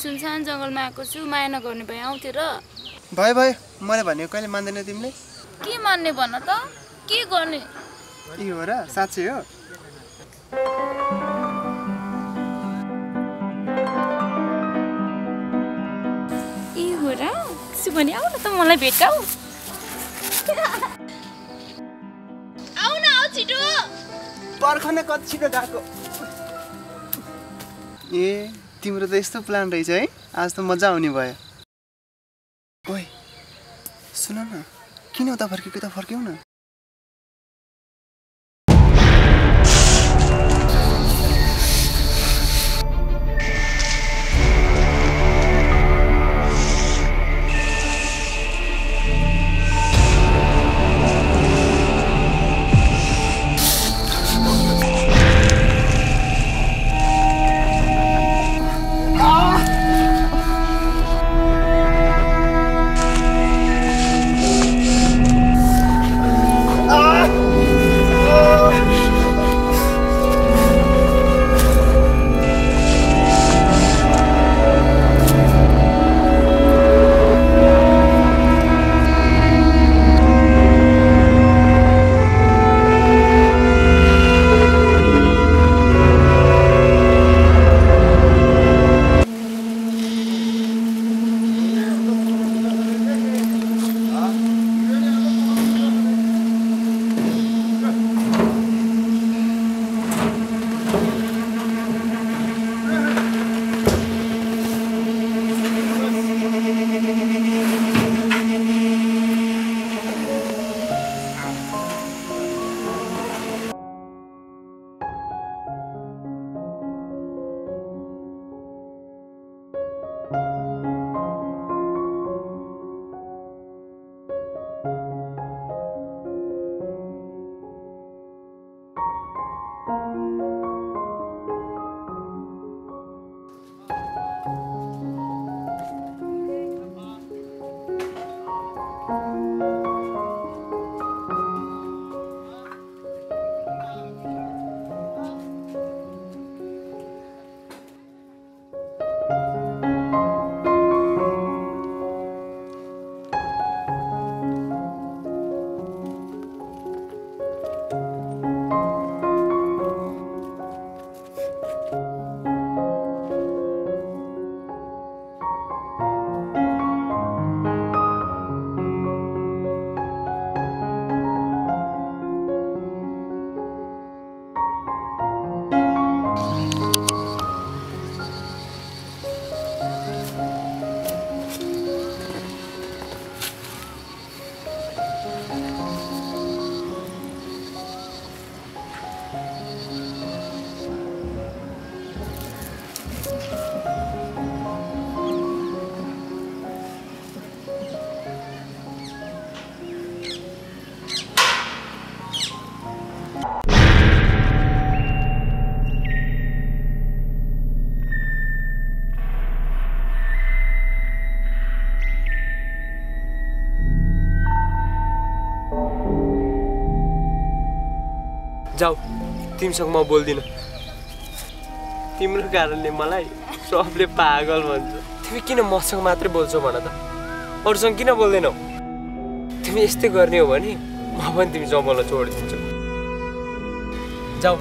सुनसान जंगलमा आएको छु माया नगर्ने भए आउँतिर भए भए मैले भनेको कहिले मान्दैन तिमीले के मान्ने भन त के गर्ने यो हो र साच्चै हो ई हो र सुभनी आउ न त मलाई भेटाउ आउ न आउ छिटो पर्खने कति छिटो गएको ए तिम्रो त यस्तो प्लान रहेछ है आज त मजा आउने भयो ओइ सुन न किन उता फर्केको त फर्क्यौ न जाओ तिमीसँग म बोल्दिन तिम्रो कारणले मलाई सबले पागल भन्छ तिमी किन मसँग मात्र बोल्छौ भन त अरूसँग किन बोल्दैनौ तिमी यस्तै गर्ने हो भने म पनि तिमी जमला छोड्दिन्छु जाओ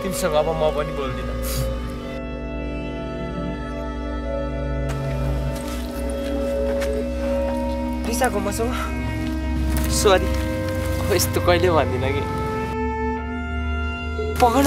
तिमीसँग अब म पनि बोल्दिन रिसाको मसँग सरी यस्तो कहिले भन्दिन कि पकड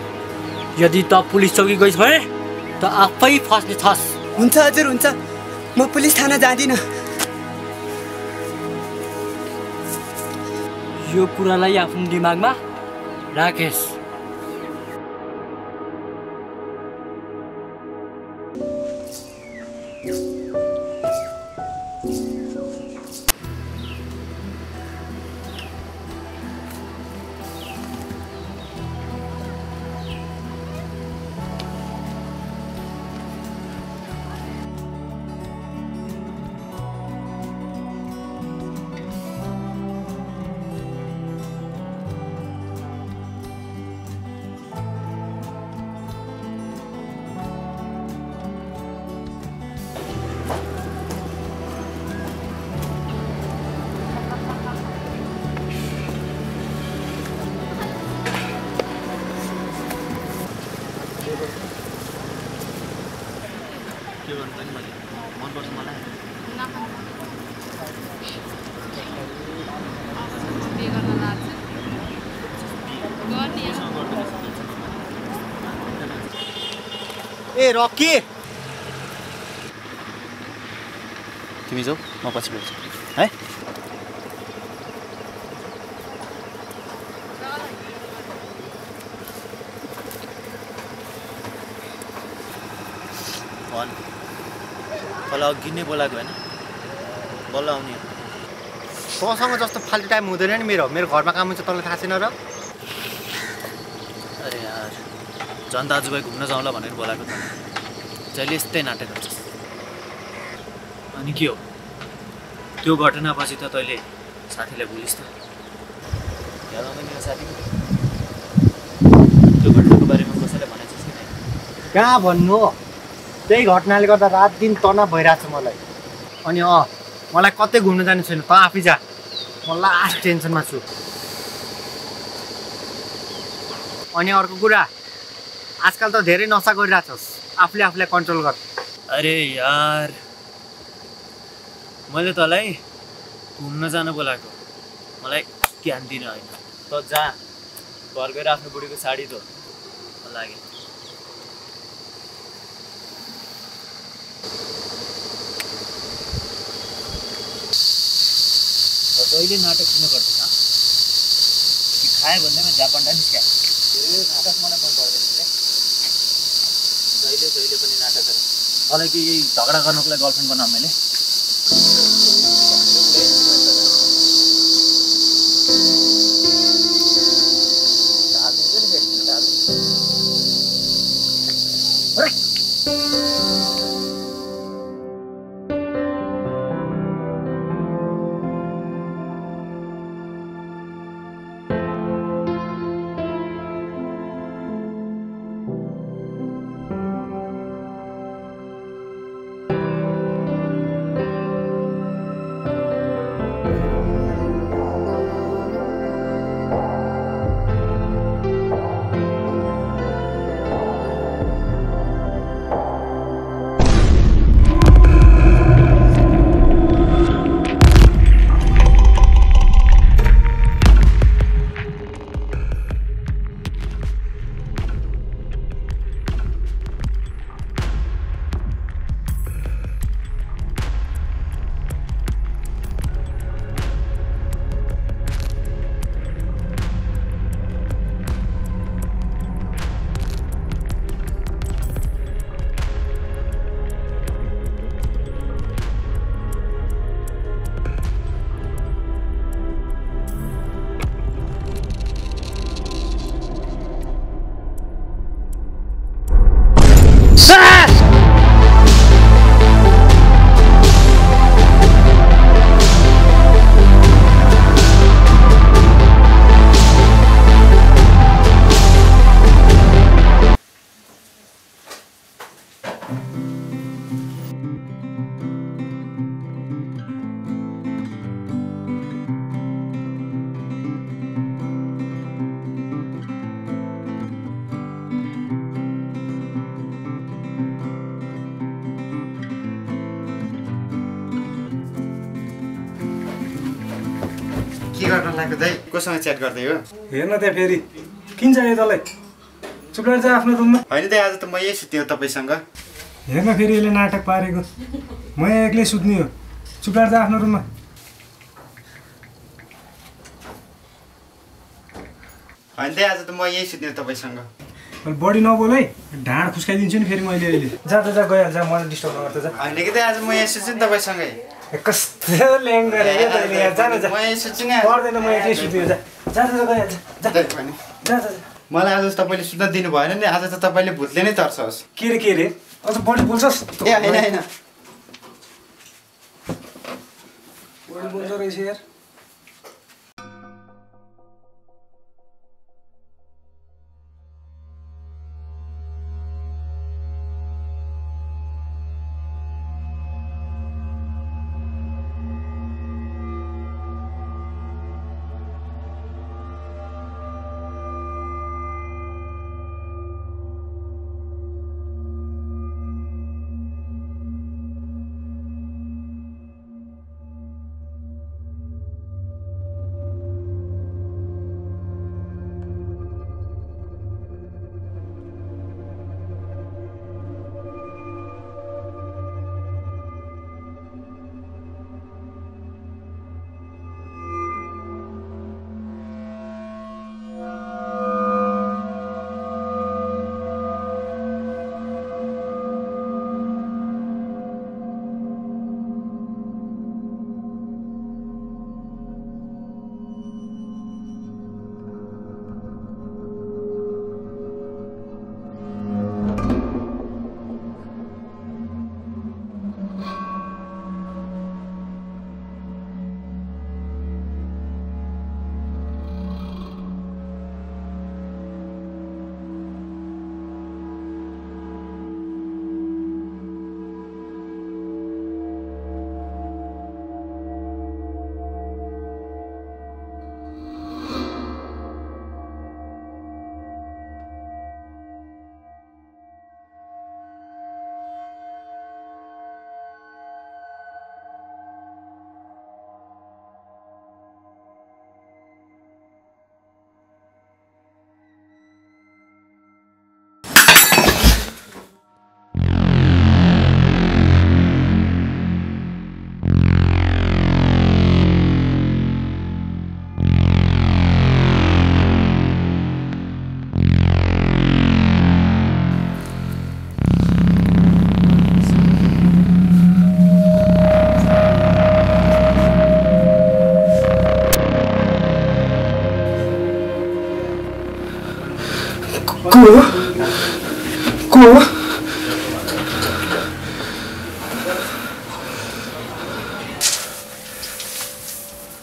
यदि त पुलिस चौकी गइस् भने त आफै फस्ने छस् हुन्छ हजुर हुन्छ म पुलिस थाना जादिन यो कुरालाई आफ्नो दिमागमा राखेस् रॉकी तिमी जाऊ म पछि भेट्छु है भन तल अघि नै बोलाएको हैन बल्ल आउने तसँग जस्तो फाल्टु टाइम हुँदैन नि मेरो घरमा काम हुन्छ तँलाई थाहा छैन र अरे यार जनता आजुबाई घुम्न जाउँला भनेर बोलाएको त जहिले यस्तै नाटक गर्छस्। अनि के हो त्यो घटनापछि त तैले साथीलाई भुलिस् त? याद आउँदैन नि साथीको त्यो घटनाको बारेमा कसैले भनेछ कि नै? कहाँ भन्नु हो, त्यही घटनाले गर्दा रात दिन तनाव भइराछ मलाई। अनि मलाई कतै घुम्न जानु छैन, त आफै जा, म लास्ट टेन्सनमा छु। अनि अर्को कुरा, आजकल त धेरै नशा गरिराछस्, आफूले आफूलाई कन्ट्रोल गर। अरे यार, मैले तलाई घुम्न जान बोलाएको, मलाई ज्ञान दिन होइन। त जा घर गएर आफ्नो बुढीको साडी धो, म लागे। जहिले नाटक किन गर्छ कि खाए भन्दैमा जापान डान्स क्या नाटक मलाई मन पर्दैन रे। जहिले जहिले पनि नाटक गरे मलाई कि यही झगडा गर्नको लागि गर्लफ्रेन्ड बनाऊ मैले। कोसँग च्याट गर्दै हो? हेर्न त फेरि किन जाने तलाई, चुप रहेछ आफ्नो रुममा। हैन त आज त म यही सुत्यो तपाईसँग। हेर्न फेरि यसले नाटक पारेको, म एक्लै सुत्ने हो, चुप रहेछ आफ्नो रुममा। हैन त आज त म यही सुत्ने तपाईसँग। बडी नबोल है, ढाड खुस्काइदिन्छु नि फेरि मैले। अहिले जा त जा, गइहाल जा, मलाई डिस्टर्ब नगर्दै जा। हैन के त आज म यही सुत्छु नि तपाईसँगै। कस्तो ल्याङ गरे के तैले, यहाँ जान जा, पर्दैन, म एक्लै सुत्यो, जा जा जा, गइहाल्छ, जा जा जा। मलाई आज तपाईँले सुत्न दिनु भएन नि, आज त तपाईँले भुतले नै तर्छस्। के रे अझ बढी बोल्छस्? ए हैन हैन, बढी बोल्दो रहेछ यार। Go.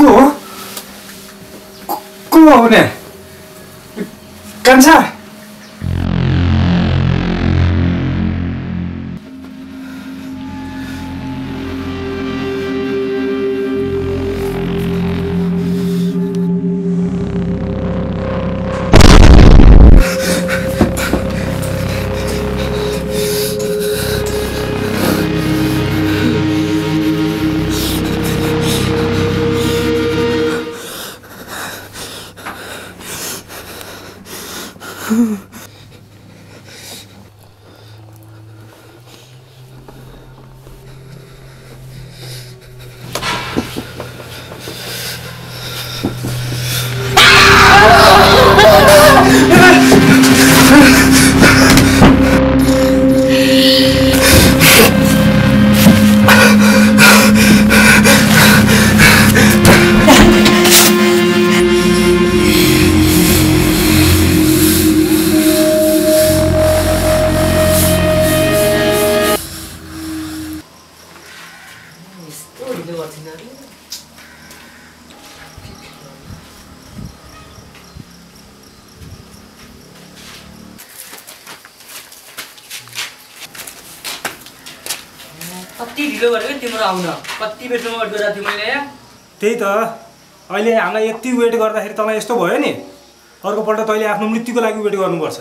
को आउने कान्छा त्यही त अहिले हामीलाई यति वेट गर्दाखेरि तलाई यस्तो भयो नि अर्को पल्ट तैले आफ्नो मृत्युको लागि वेट गर्नुपर्छ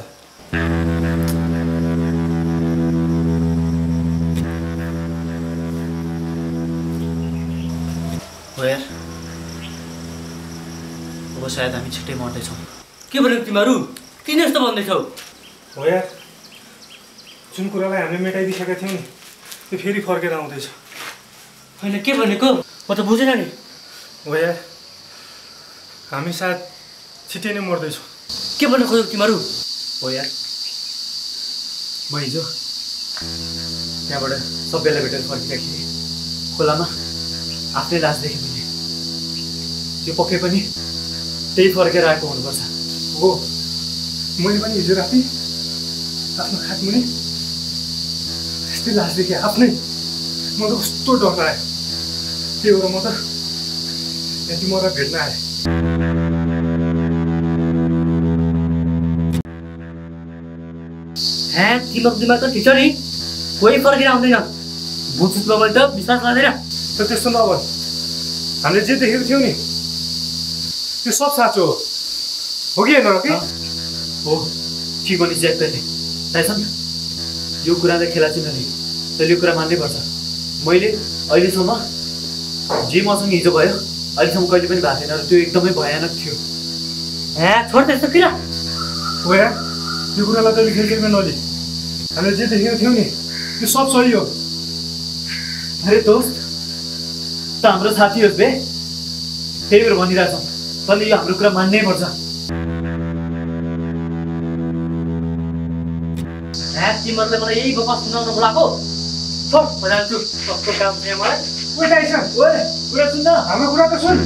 यार अब सायद हामी छिट्टै मर्दै छौं के भन्नु तिमीहरु किन यस्तो भन्दै छौ हो यार जुन कुरालाई हामीले मेटाइदिसकेका थियौ नि त्यो फेरि फर्केर आउँदै छ हैन के भनेको म त बुझेन नि हो यार हामी साथ छिट्टै नै मर्दै छौ के भन्नु खोज्यौ तिमीहरु हो यार म हिजो त्यहाँबाट सबैलाई भेटेर फर्किरहेको थिएँ खोलामा आफ्नै लास देखेँ मैले त्यो पक्कै पनि त्यही फर्केर आएको हुनुपर्छ हो मैले पनि हिजो राति आफ्नो खाटमुनि यस्तै लास देखेँ आफ्नै म त कस्तो डर आयो त्यही भएर म त यति मलाई भेट्न आए हाँ तिम्रो दिमाग त ठिक छ नि कोही फर्केर आउँदैन भूतमा मैले त विश्वास गर्दैन तर त्यस्तो नभन् हामीले जे देखेको थियौँ नि त्यो सब साँचो हो कि होइन कि हो के गर्ने ज्याकले थाहा यो कुरा त खेला छैन नि तैँले यो कुरा मान्नैपर्छ मैले अहिलेसम्म जे मसँग हिजो भयो अहिलेसम्म कहिले पनि भएको थिएन र त्यो एकदमै भयानक थियो हाँ छोड त्यस्तो किरा हो या त्यो कुरालाई तैँले खेलखेलमा नले हामीले जे देखेको थियौँ नि त्यो सब सही हो अरे दोस्त त हाम्रो साथी हो बे त्यही भएर भनिरहेछौँ तैँले यो हाम्रो कुरा मान्नै पर्छ हाँ तिमीहरूले मलाई यही गफ सुनाउनु बोलाएको छोड म जान्छु कस्तो काम थियो मलाई उता आइस ओए कुरा सुन न हाम्रो कुरा त सुन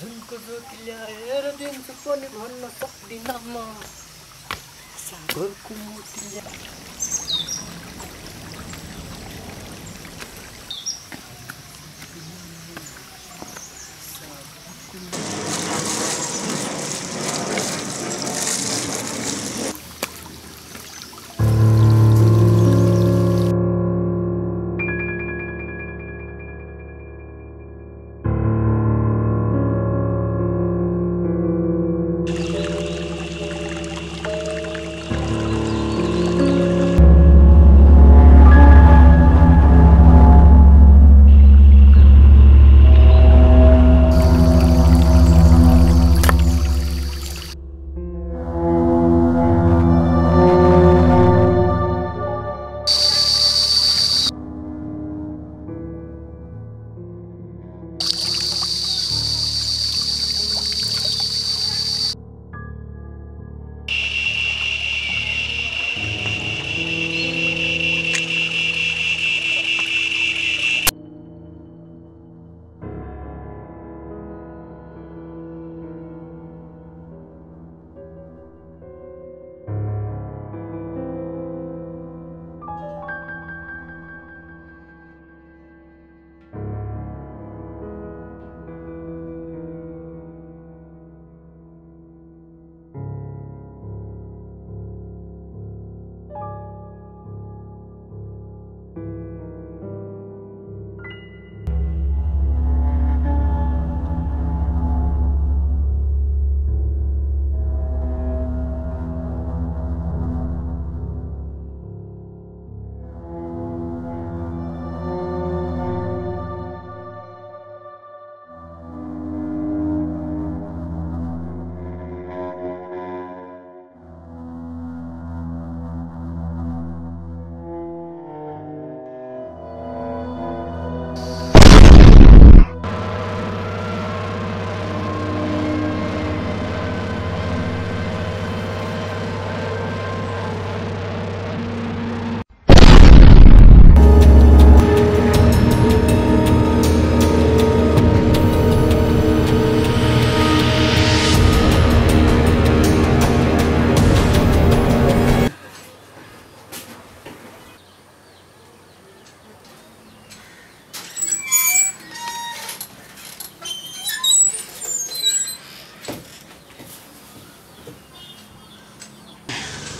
झुनको ज्योति ल्याएर दिन्छु पनि भन्न सक्दिन म सागरको मोती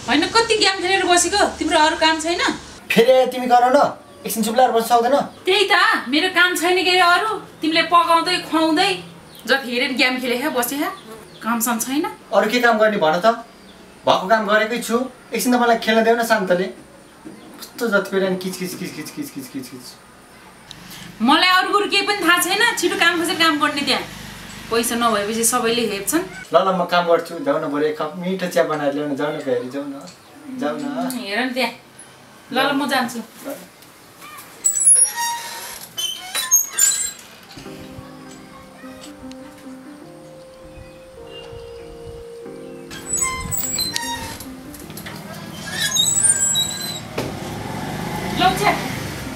I know cutting young Henry was ago, Timber comes in. Pere Timicorona, Exinsular was Southern. Tata, Mira comes Henry Oro, Timlepog on the Home Day. Just here in Gam Hill was here. Comes on China. Or Kikam Gordy Bonata. Bakugam Goricu, Exinamala Keladona Santale. To that period and kiss. Mola would keep in Hasena, Chitukam was a Gambornidia. Poison away, which is so very Hibson. Lala Macamber to Donna Boreka, meet a chap and I learned Donna Perry, Donna. Here and there. Lala Modansu. Look at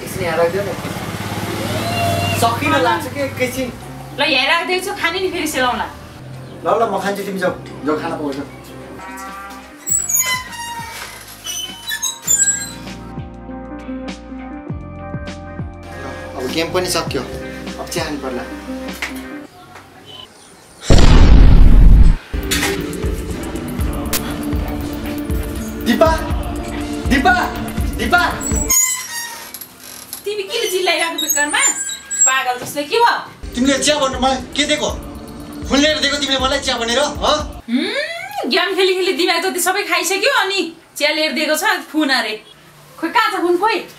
it's near a good socket kitchen. Like, I did so canny in Barcelona. Lola Mohanji himself, Johanna Bosa. Our game is up here. Obtain Perla. Dipa. TV kills you later to become man. Pagal just like you up. तिमीले चिया बन्नुमा के देको खुलेर देको तिमीले मलाई चिया बनेर ह ज्ञान खेली खेली दिमाग जति सबै खाइसक्यो अनि चिया लेर दिएको छ फोन अरे खोइ का छ फोन खोइ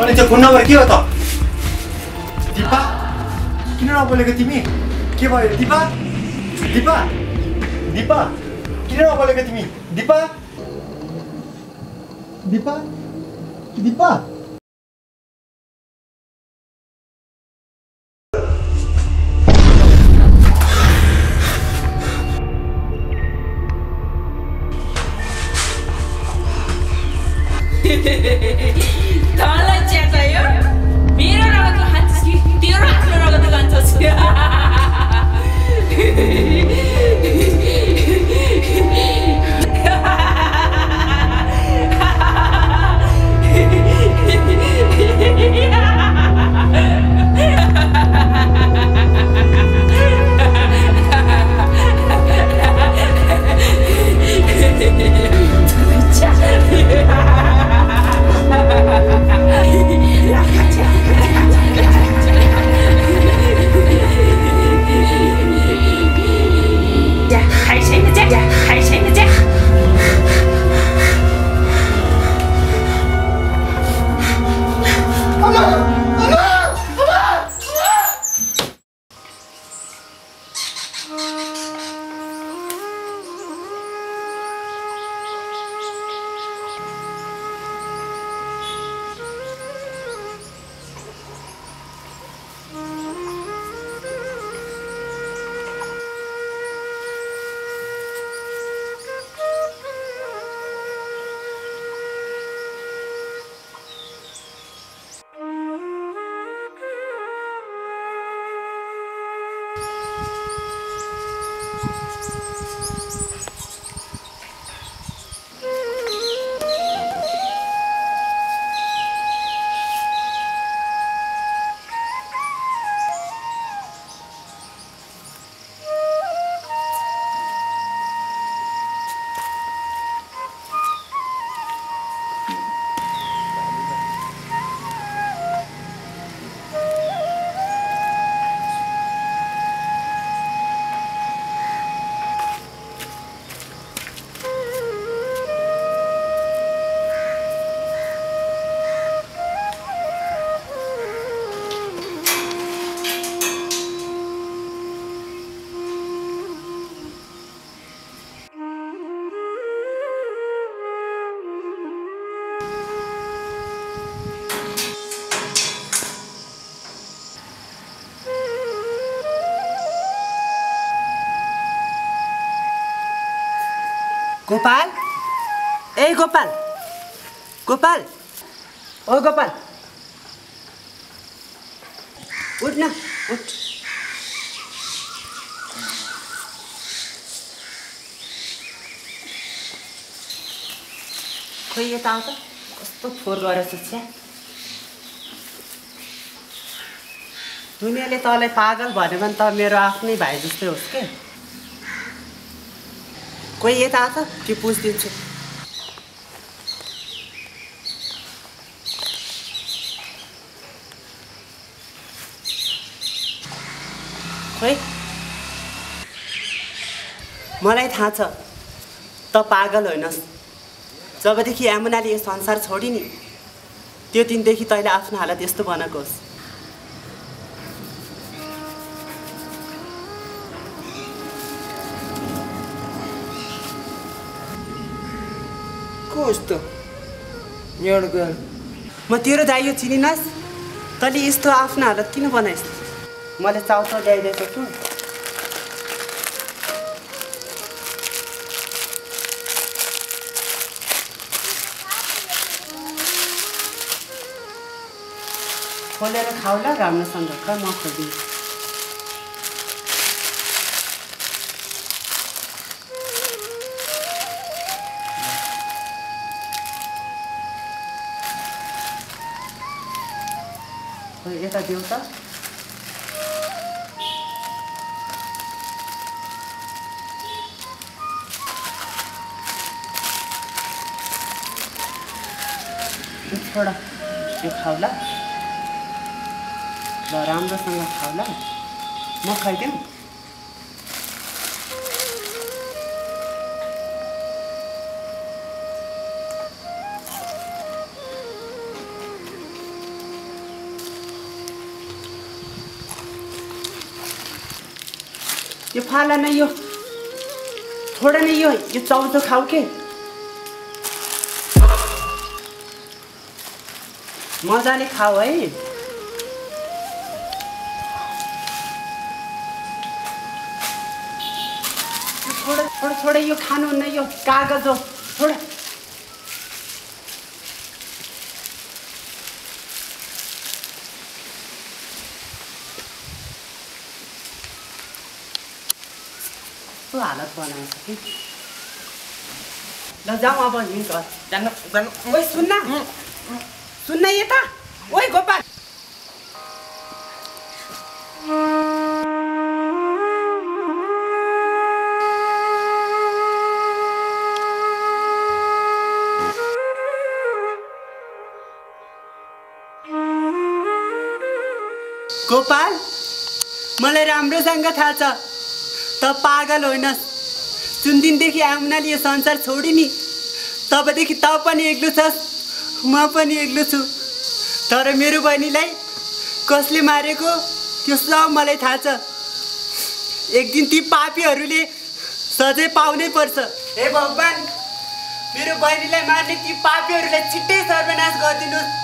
अनि त्यो फोन नम्बर के हो त दिपा किन नबोलेको तिमी के भयो दिपा दिपा Dipa, किन नबोलेको तिमी? दिपा तँलाई चिया चाहियो? मेरो रगतको हान्छ कि तेरो आफ्नो रगतको लान्छस् গোপাল, এই গোপাল, গোপাল, ও গোপাল, উঠ না, উঠ। खोइए ताऊ तो कस्तो फोर गरे सुछ दुनियाले तलाई पागल भन्यो भने त मेरो आफ्नै भाइ जस्तै होस् के कोही यता आछ के पुछदिन्छु खोइ मलाई थाहा छ त पागल होइनस् जबदेखि यमुनाले यो संसार छोडी नि त्यो दिनदेखि तैले आफ्नो हालत यस्तो बनाएको होस् कस्तो न्याडगल म तेरो दाइयो चिनिनस् तले यस्तो आफ्नो हालत किन बनाइस् मैले चाउचाउ ल्याइदिएको छु खोलेर खाउला राम्रोसँग क म खोली यता देऊ त छोडा यो खाउला ल राम्रोसँग खाउला म खाइदिउँ यो फाला न यो छोडा न यो यो चाउचाउ खाऊ के मजाले खाऊ है थोड़ा थोड़ा यो खानु न यो कागज हो थोड़ा तो हालत बनाए कि ल जाऊ अब हिँड जानु जानु ओइ सुन्ना सुन्ना यता ओइ गोपाल गोपाल मलाई राम्रोसँग थाहा छ त पागल होइनस् जुन दिनदेखि यमुनाले यो संसार छोडी नि तबदेखि त पनि एक्लो छस् म पनि एक्लो छु तर मेरो बहिनीलाई कसले मारेको त्यो सब मलाई थाहा छ एक दिन ती पापीहरूले सजाय पाउनै पर्छ हे भगवान मेरो बहिनीलाई मार्ने ती पापीहरूलाई छिट्टै सर्वनाश गरिदिनुस्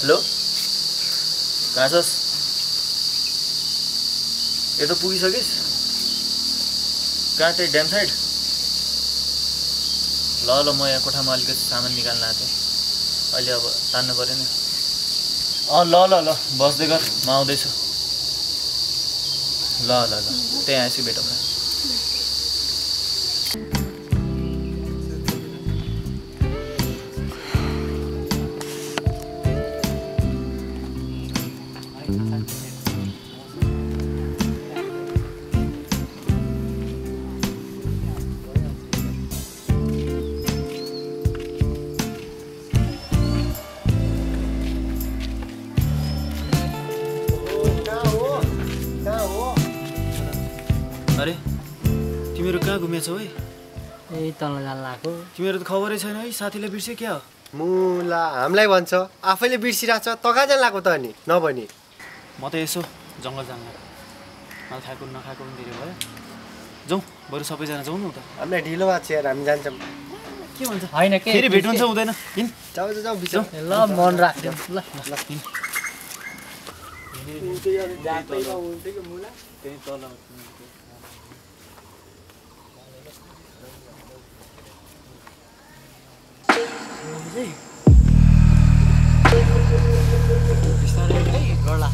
हेलो कहाँ छस् यता पुगिसकिस् कहाँ त्यही ड्याम साइड ल म यहाँ कोठामा अलिकति सामान निकाल्न आएको थिएँ अहिले अब तान्नु पऱ्यो नि अँ ल ल ल बस्दै गर म आउँदैछु ल ल ल त्यहाँ आएपछि भेटौँला तिमीहरु कहाँ घुमेछौ है ए तल जान लाग्यो तिमीहरु त खबरै छैन है साथीले बिर्से क्या हो मुला हामीलाई भन्छ आफैले बिर्सिराछ त कहाँ जान लाग्यो त अनि नभनी म त यसो जंगल जान मलाई खाएको नखाएको पनि धेरै भयो जाऊ बरु सबै जना जाऊ न त हामीलाई ढिलो भएको छ यार हामी जान्छौँ के भन्छ हैन के फेरि भेट हुन्छ हुँदैन हिन जाऊ जाऊ बिचो ल मन राख्दियौ ल ल हिन यो त यार जातै न हुन्छ के मुला त्यही तल Hey, girl.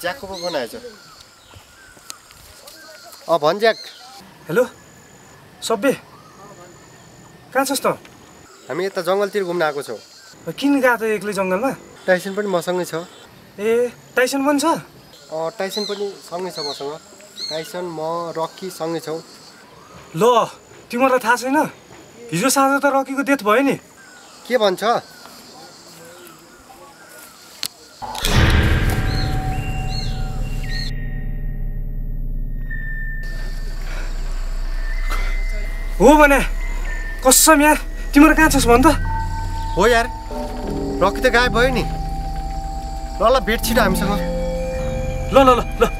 Jack को बनाएछ अ भन ज्याक हेलो सब्बे कहाँ छस् त हामी यता जंगलतिर घुम्न आएको छौ किन गएको एक्लै जंगलमा टाइसन पनि मसँगै छ ए टाइसन पनि छ अ टाइसन पनि सँगै छ मसँग टाइसन म रकी सँगै छौ ल तिमीलाई थाहा छैन हिजो साँझ त रकीको डेथ भयो नि के भन्छ हो भने कसम यार तिम्रो कहाँ छस् भन त हो यार रकी त गायब भयो नि ल ल भेट छिटो हामीसँग ल ल ल ल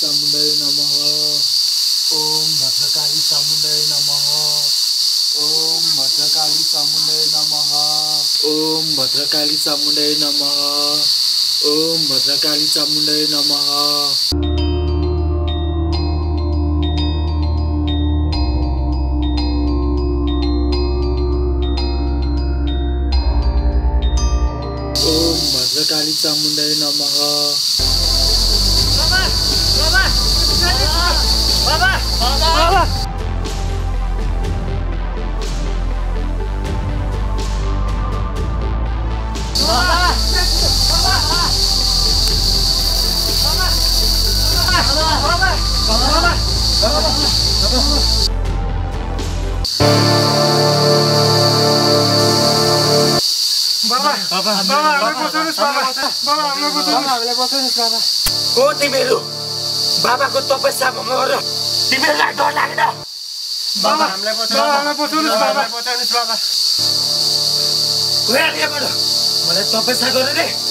Samundai Namaha Om Bhadrakali Samundai Namaha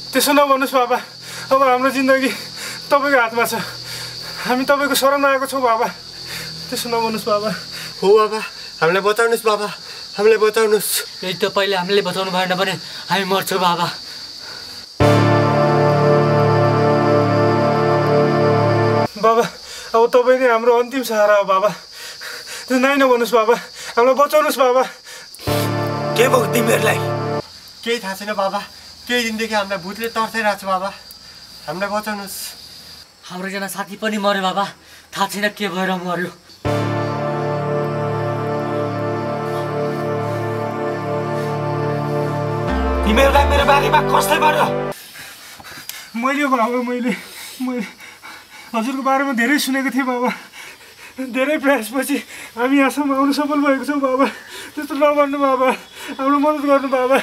त्यसो नभन्नुस् बाबा अब हाम्रो जिन्दगी तपाईको हातमा छ हामी तपाईको शरणमा आएको छौं बाबा त्यसो नभन्नुस् बाबा हो बाबा हामीलाई बचाउनुस् बाबा हामीलाई बचाउनुस् यदि तपाईले हामीलाई बचाउनु भएन भने हामी मर्छौं बाबा बाबा अब तपाई नै हाम्रो अन्तिम सहारा हो बाबा त्यसो नाइ नभन्नुस् बाबा हामीलाई बचाउनुस् बाबा के भयो तिमीहरुलाई केही थाहा छैन बाबा केही दिनदेखि हामीलाई भूतले तर्साइराछ बाबा हामीलाई बचाउनुस् हाम्रो जना साथी पनि मर्यो बाबा थाहा छैन के भएर मर्यो तिमीहरुलाई मेरो बारेमा कसले भन्यो मैले बाबा मैले हजुरको बारेमा धेरै सुनेको थिएँ बाबा धेरै प्रयासपछि हामी यहाँसम्म आउन सफल भएको छौं बाबा त्यस्तो नभन्नु बाबा हाम्रो मद्दत गर्नु बाबा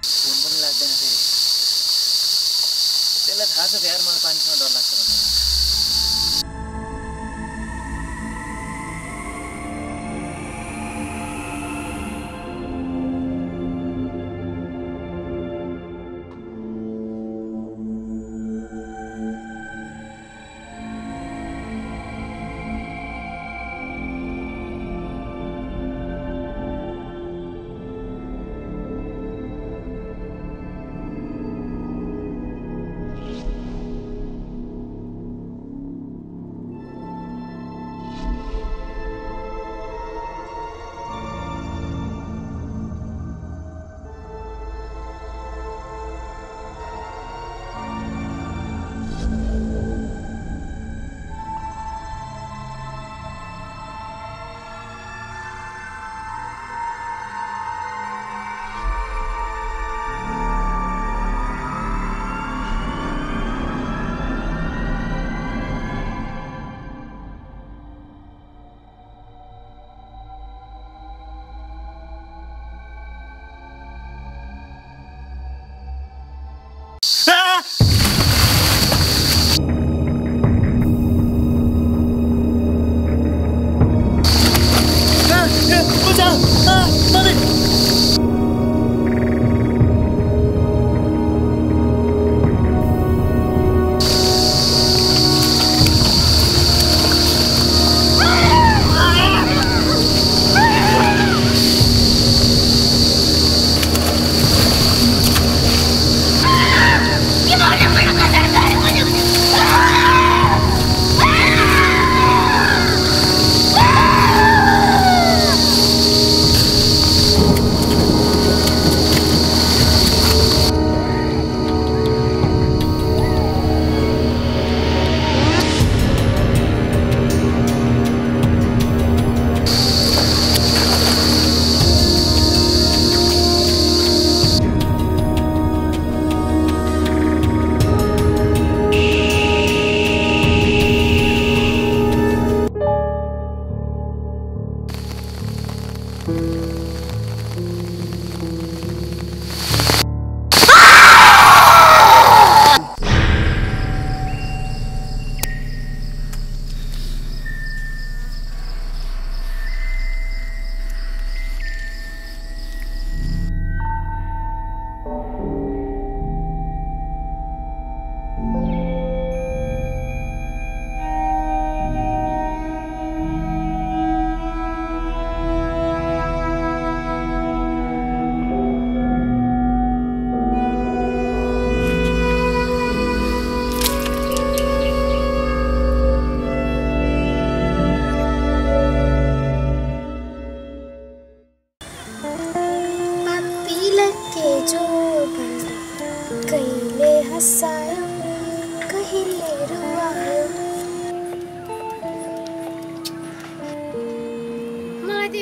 It's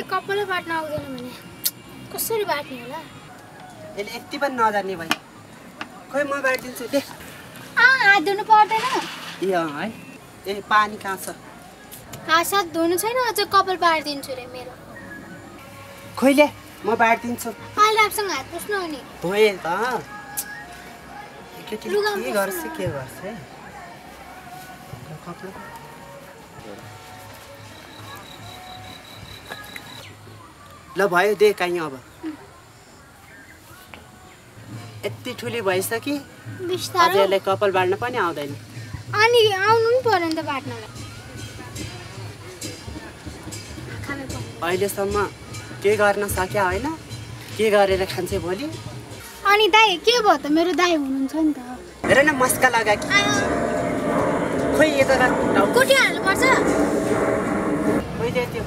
कपाल बाट्न आउँदैन भने कसरी बाट्ने होला एले यति पनि नजान्ने भाइ खै म बाट्दिन्छु दे आ हात धुनु पर्दैन ए है ए पानी कहाँ छ हात धुनु छैन अझ कपाल बाट्दिन्छु रे मेरो खैले म बाट्दिन्छु अहिले आफसँग हात पुस्न आउने भए त के गर्छ कपाल ल भयो दे काई अब यति ठुली भइसकी बिस्तारै अझले कपाल बाड्न पनि आउँदैन अनि आउनु नि पर्यो नि त बाड्नलाई अहिले सम्म के गर्न सक्या हैन के गरेर खान्छे भोलि अनि दाइ के भयो त मेरो दाइ हुनुहुन्छ नि त हेर न मस्का लगा कि खोइ यता कोटी हाल्नु पर्छ खोइ दे त्यो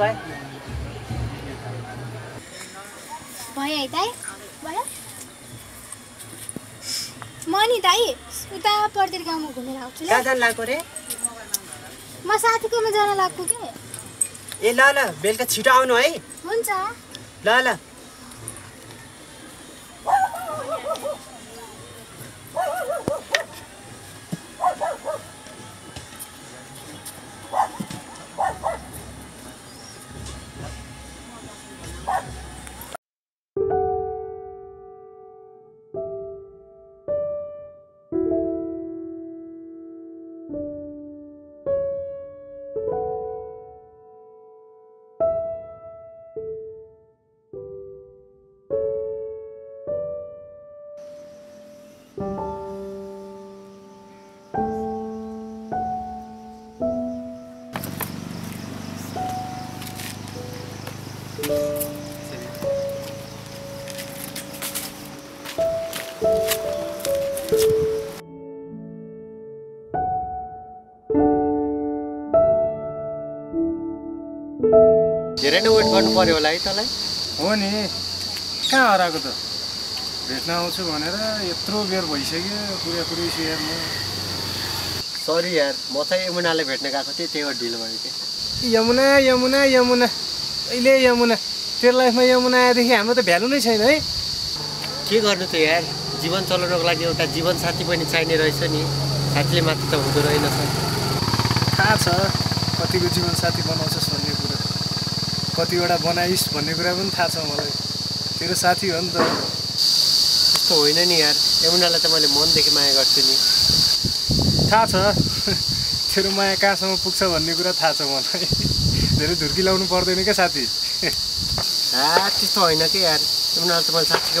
Bye. Bye, Dai. Bye. Money, Dai. Uta party ka mo gumi lao. Kya jan laako re? Masati ko majana laako ke. Ye lala, bel ka chita aunu hai. Huncha. Lala. धेरै wait गर्नु पर्यो होला है तलाई हो नि कहाँ हराएको त भेट्न आउँछु भनेर यत्रो बेर भइसक्यो पुरै शेयर म सरी यार म चाहिँ यमुनाले भेट्न गएको थिए त्यही ढिल भयो के यमुना यमुना यमुना अहिले यमुना तेरो लाइफमा यमुना आएदेखि हाम्रो त भ्यालु नै छैन है के गर्नु त यार जीवन चलाउनको लागि एउटा जीवन साथी पनि चाहिने रहेछ नि साथीले मात्र त हुँदो रहेन थाहा छ कतिको जीवन साथी बनाउँछस् भन्ने कुरा कतिवटा बनाइस् भन्ने कुरा पनि थाहा छ मलाई तेरो साथी हो नि त त्यस्तो होइन नि यार यमुनालाई त मैले मनदेखि माया गर्छु नि थाहा छ तेरो माया कहाँसम्म पुग्छ भन्ने कुरा थाहा छ मलाई धेरै धुर्की लाउनु पर्दैन क्या साथी हाँ त्यस्तो होइन कि यार यमुनालाई त मैले साँच्चीको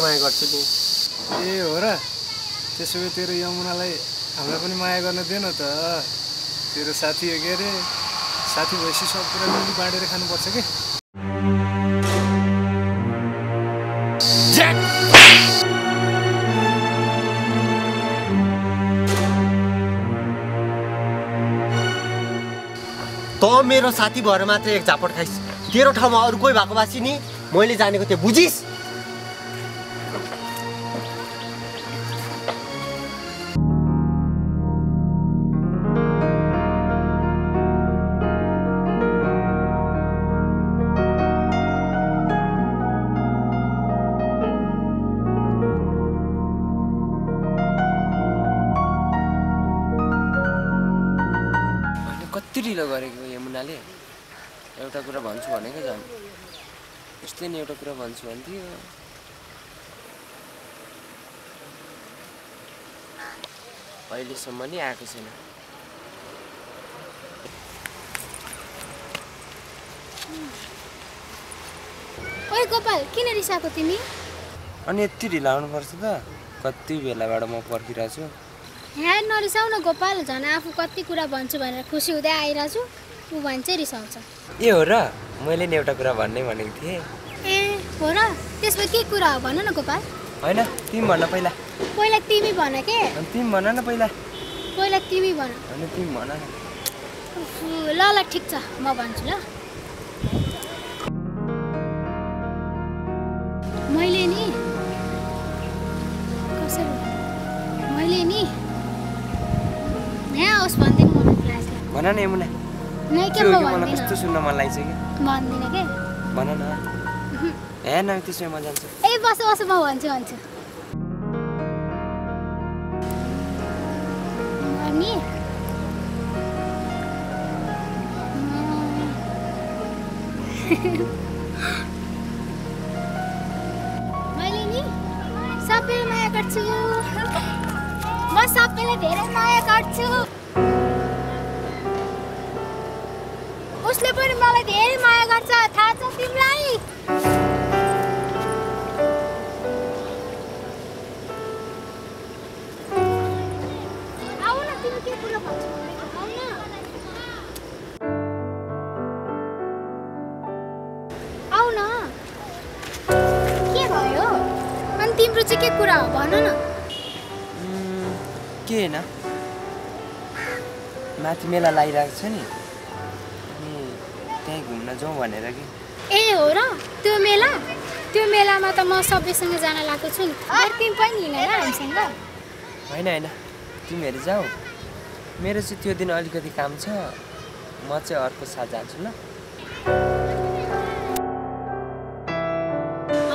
माया गर्छु नि ए हो र त्यसो भए तेरो यमुनालाई हामीलाई पनि माया गर्न दिएन त तेरो साथी हो के अरे साथी भएपछि सब कुरा मिली बाँडेर खानुपर्छ कि तो मेरो साथी भएर मात्र एक झापट खाइस तेरो ठाउँमा अरु कोही भएको बासी नि मैले जानेको थिएँ बुझिस् एउटा कुरा भन्छु भनेको जान यस्तै नि एउटा कुरा भन्छु भन्थ्यो अहिलेसम्म नि आएको छैन ओइ गोपाल किन रिसाएको तिमी अनि यति ढिला आउनु पर्छ त कति बेलाबाट म पर्खिरा छु यहाँ नरिसाउ न गोपाल झन् आफू कति कुरा भन्छु भनेर खुसी हुँदै आइरा छु उ भन्छ रिसाउँछ ए हो र मैले नि एउटा कुरा भन्नै भनेको थिए ए हो र त्यसमा के कुरा हो भन न गोपाल हैन तिमी भन्न पहिला पहिला तिमी भन के अनि तिमी भन न पहिला पहिला तिमी भन अनि तिमी भन ल ल ठीक छ म भन्छु ल मैले नि यहाँ होस् भन्दिन म क्लास भन न यमुना नहीं के मलाई कस्तो सुन्न मन लाग्छ के भन्दिन के भन न ए न त्यसै म जान्छु ए बस बस म भन्छु अनि मैले नि सबैलाई माया गर्छु म सबैलाई धेरै माया गर्छु उसले पनि मलाई धेरै माया गर्छ थाहा छ तिमीलाई आऊ न तिमी के कुरा भन्छौ आऊ न आऊ न के भयो अनि तिम्रो चाहिँ के कुरा हो भन न के हैन माथि मेला लागिरहेको छ नि त्यही घुम्न जाऊ भनेर कि ए हो र त्यो मेलामा त म सबैसँग जान लागेको छु नि तिमी पनि हिँड न हामीसँग हैन हैन तिमीहरू जाऊ मेरो चाहिँ त्यो दिन अलिकति काम छ म चाहिँ अर्को साथ जान्छु ल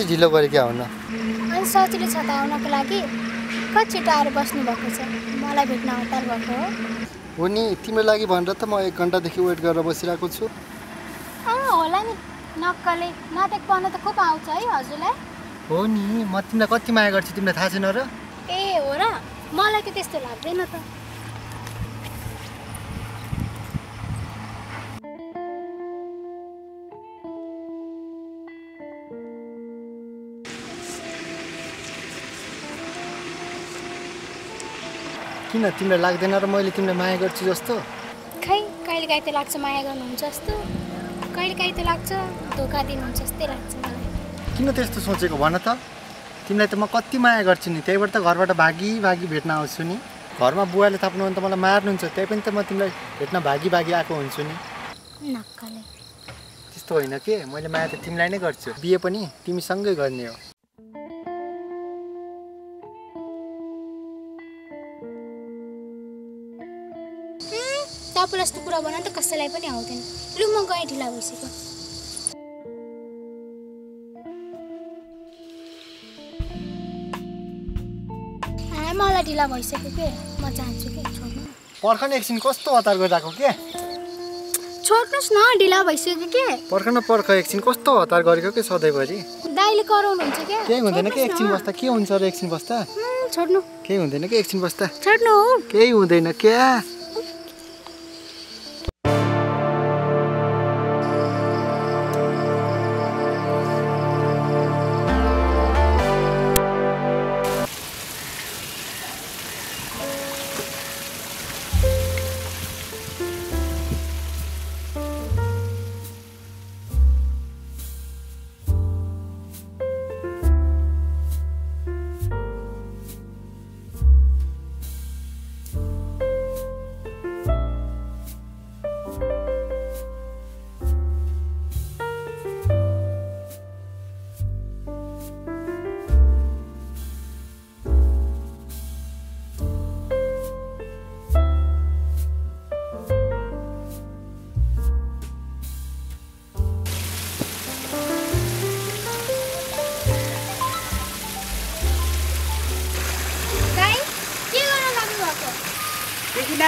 कति ढिलो गरेको हुन अनि सचिले छताउनको लागि कचिटाएर बस्नु भएको छ मलाई भेट्न हतार भएको हो उनी तिम्रो लागि भनेर त म 1 घण्टा देखि वेट गरेर बसिरहेको छु अ होला नि नक्कले नाटक पाउन त को पाउँछ है हजुरलाई हो नि म तिमीलाई कति माया गर्छु तिमीलाई थाहा छैन र ए हो र मलाई के त्यस्तो लाग्दैन त किन तिमीलाई लाग्दैन र मैले तिमीलाई माया गर्छु जस्तो खै कहिलेकाहीँ त लाग्छ माया गर्नुहुन्छ जस्तो कहिलेकाहीँ त लाग्छ धोका दिनुहुन्छ जस्तै लाग्छ मलाई किन त्यस्तो सोचेको भन त तिमीलाई त म कति माया गर्छु नि त्यहीबाट त घरबाट भागी भागी भेट्न आउँछु नि घरमा बुवाले थाप्नु भने त मलाई मार्नुहुन्छ त्यही पनि त म तिमीलाई भेट्न भागी भागी आएको हुन्छु नि नक्कले त्यस्तो होइन के मैले माया त तिमीलाई नै गर्छु बिहे पनि तिमीसँगै गर्ने हो तपाईलाई यस्तो कुरा भन्न त कसैलाई पनि आउँदैन लु म गए ढिला भइसक्यो मलाई ढिला भइसक्यो के म जान्छु के छोड्नु पर्खन एकछिन कस्तो हतार गरिराको के छोड्नुस् न ढिला भइसक्यो के पर्खन पर्ख एकछिन कस्तो हतार गरेको के सधैँभरि दाइले कराउनुहुन्छ के केही हुँदैन के एकछिन बस्दा के हुन्छ र एकछिन बस्दा छोड्नु केही हुँदैन के एकछिन बस्दा छोड्नु केही हुँदैन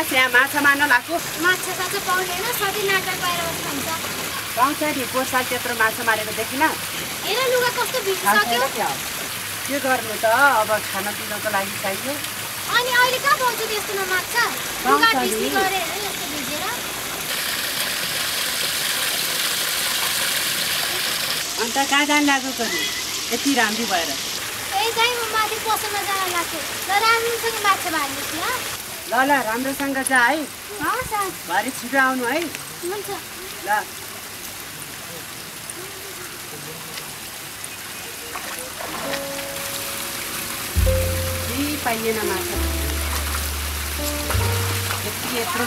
क्या माछा मार्न लाग्यो माछा साछा पाउँदैन सधैँ नाटक बाहिर बस्नु हुन्छ पाउँछ नि पोहोर साल त्यत्रो माछा मारेको देखिन हेर लुगा कस्तो भिज्न सक्यो के गर्नु त अब खाना पिनाको लागि चाहियो अनि अहिले कहाँ पाउँछ त्यस्तो माछा लुगा भिज्ने गरे हैन यस्तो भिजेर अन्त कहाँ जान लाग्यो कति यति राम्रो भएर ए चाहिँ म माथि पसलमा जान लाग्यो ल राम्रोसँग माछा मार्नुहोस् ल ल ल राम्रोसँग जा है भरे छिटो आउनु है हुन्छ ल पाइएन माछा यति यत्रो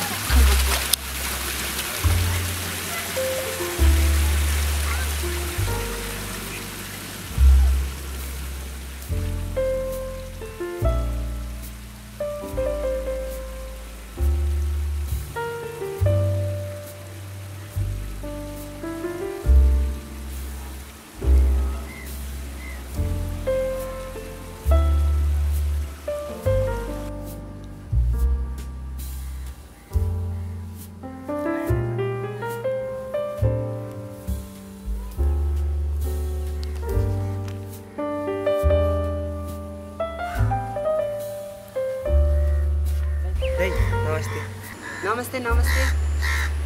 नमस्ते नमस्ते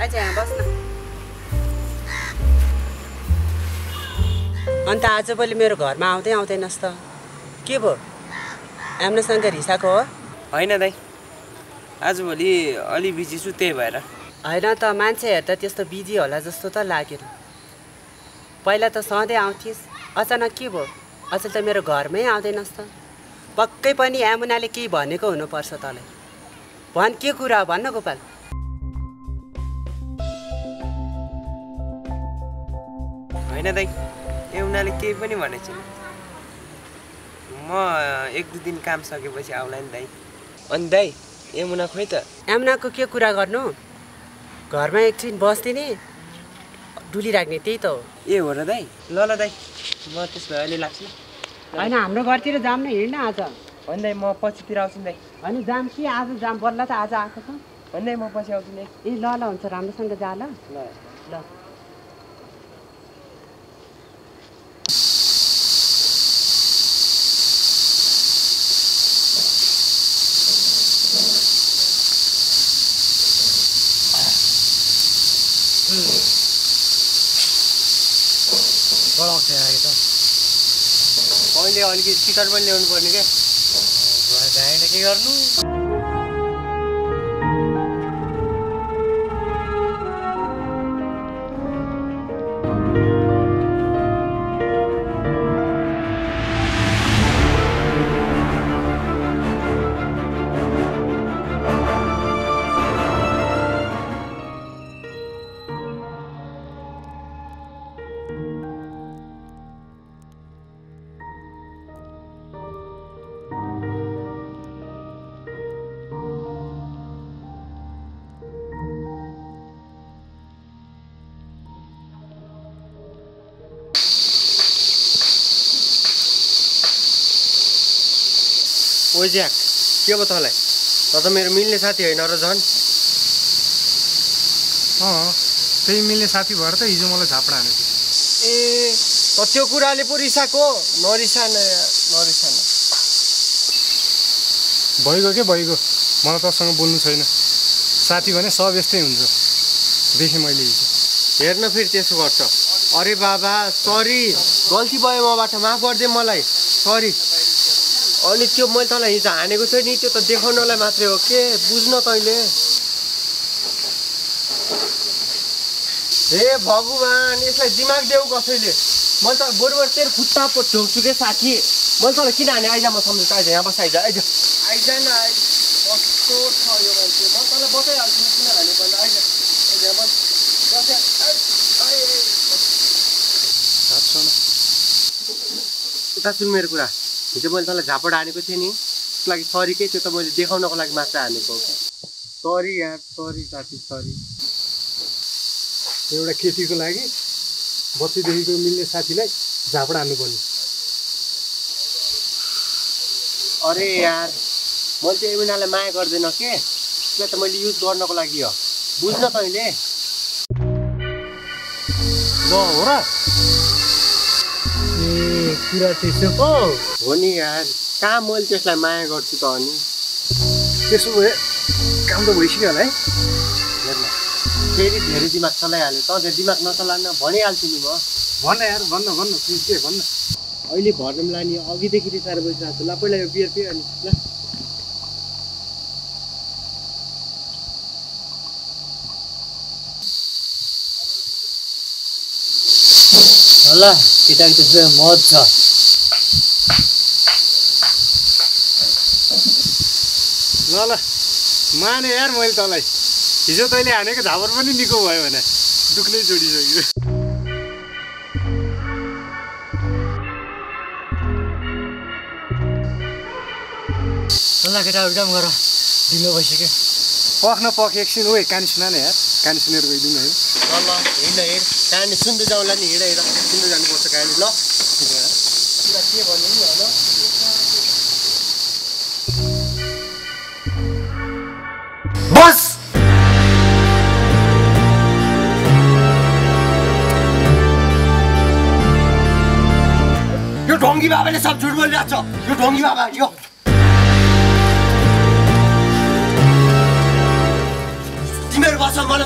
आज यहाँ बस्न अन्त आजभोलि मेरो घरमा आउँदै आउँदैनस् त के भयो आम्नासँग रिसाको हो होइन दाइ आजभोलि अलि बिजी छु त्यही भएर होइन त मान्छे हेर्दा त्यस्तो बिजी होला जस्तो त लागेन पहिला त सधैँ आउँथिस् अचानक के भयो अचेल त मेरो घरमै आउँदैनस् त पक्कै पनि आमुनाले केही भनेको हुनुपर्छ तँलाई भन् के कुरा भन्न गोपाल होइन दाइ ए उनीहरूले केही पनि भनेको छैन म 1-2 दिन काम सकेपछि आउला नि दाइ अनि दाइ यमुना खोइ त यमुनाको के कुरा गर्नु घरमा एकछिन बस्दिने डुली राख्ने त्यही त हो। ए हो र दाइ, ल ल दाइ म त्यसमा अहिले लाग्छु। हैन हाम्रो घरतिर जाम न हिँड्न आज। हैन दाइ म पछितिर आउँछु दाइ। हैन जाम कि आज जाम बल्ल त आज आएको छ। हैन दाइ म पछि आउँछु नि। ए ल ल हुन्छ राम्रोसँग जा ल। ल ल अहिले अलिकति चिकन पनि ल्याउनु पर्ने क्या गाईले के गर्नु। ओ ज्याक के भयो तँलाई? त त मेरो मिल्ने साथी होइन र झन्। अँ त्यही मिल्ने साथी भएर त हिजो मलाई झापडा हाने थियो। ए त त्यो कुराले पो रिसाको? नरिसा न भइगयो के भइगयो, मलाई तसँग बोल्नु छैन। साथी भने सब यस्तै हुन्छ देखेँ मैले हिजो। हेर्न फेरि त्यसो गर्छ। अरे बाबा सरी गल्ती भयो मबाट, माफ गरिदे मलाई सरी। अनि त्यो मैले तँलाई हिजो हानेको छु नि त्यो त देखाउनलाई मात्रै हो के, बुझ्न तैँले। हे भगवान यसलाई दिमाग देऊ कसैले। मैले त बरोबर तेरो खुट्टा पो ठोक्छु के साथी। मैले तँलाई किन हाने आइजा, म सम्झौता आइजा, यहाँ बस आइजा आइजा आइजा न आइज। कस्तो छ यो मान्छे, म तँलाई बचाइहाल्छु किन हाने पहिला आइजा आइजा बस बस। उता सुन मेरो कुरा, हिजो मैले तँलाई झापड हानेको थिएँ नि त्यसको लागि सरी के, त्यो त मैले देखाउनको लागि मात्र हानेको हो। सरी यार सरी साथी सरी। एउटा केटीको लागि बच्चीदेखिको मिल्ने साथीलाई झापड हान्नुपर्ने? अरे यार मैले त्यो एमिनालाई माया गर्दैन के, त्यसलाई त मैले युज गर्नको लागि हो, बुझ्न तैँले। ल हो र कुरा त्यसो हो नि यार, कहाँ मैले त्यसलाई माया गर्छु त। अनि त्यसो भए काम त भइसक्यो होला है। हेर्न फेरि धेरै दिमाग चलाइहाल्यो त, त्यो दिमाग नचलान भनिहाल्छु नि म। भन्न यार भन्न भन्न प्लिज के भन्न। अहिले भर्न लाने अघिदेखि रिसार बसिरहेको छु, पहिला यो बियर पियो अनि ल। ल केटाको त्यसमा मज छ। ल ल माने यार मैले तँलाई, हिजो तैँले हानेको झाबर पनि निको भयो भने दुख्नै जोडिसक्यो। ल केटा उल्टाम गर, ढिलो भइसक्यो। पख न पख एकछिन ओए कानी सुना न यार, कानी सुनेर गइदिउँ न। ल हिँड हिँड कानी सुन्दै जाउँला नि, हिँड हिँड सुन्दै जानुपर्छ कानी। ल कुरा के भन्नु नि होइन। बस यो ढोङ्गी बाबाले सब झुट बोलिरहेछ, यो ढोङ्गी बाबा यो। तिमीहरू बस मलाई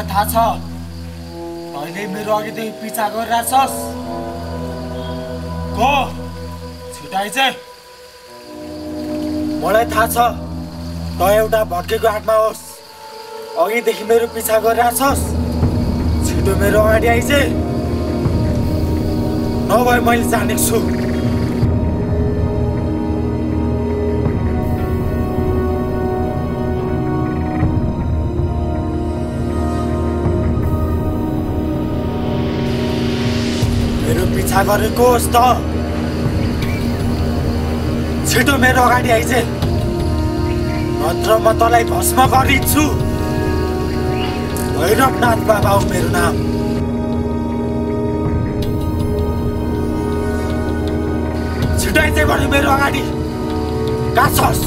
मलाई थाहा छ अहिले मेरो अघि त्यही पिछा गरिराछस् को छिटाइ चाहिँ मलाई थाहा छ त एउटा भटकेको हातमा होस् अघि देखि मेरो पिछा गरिराछस् छिटो मेरो अगाडि आइजे नभए मैले जानेको छु I got a ghost dog. Sit on me, dog. I said, not drama to like Osma got it too. Why not about me now? Sit on the body, me already. That's us.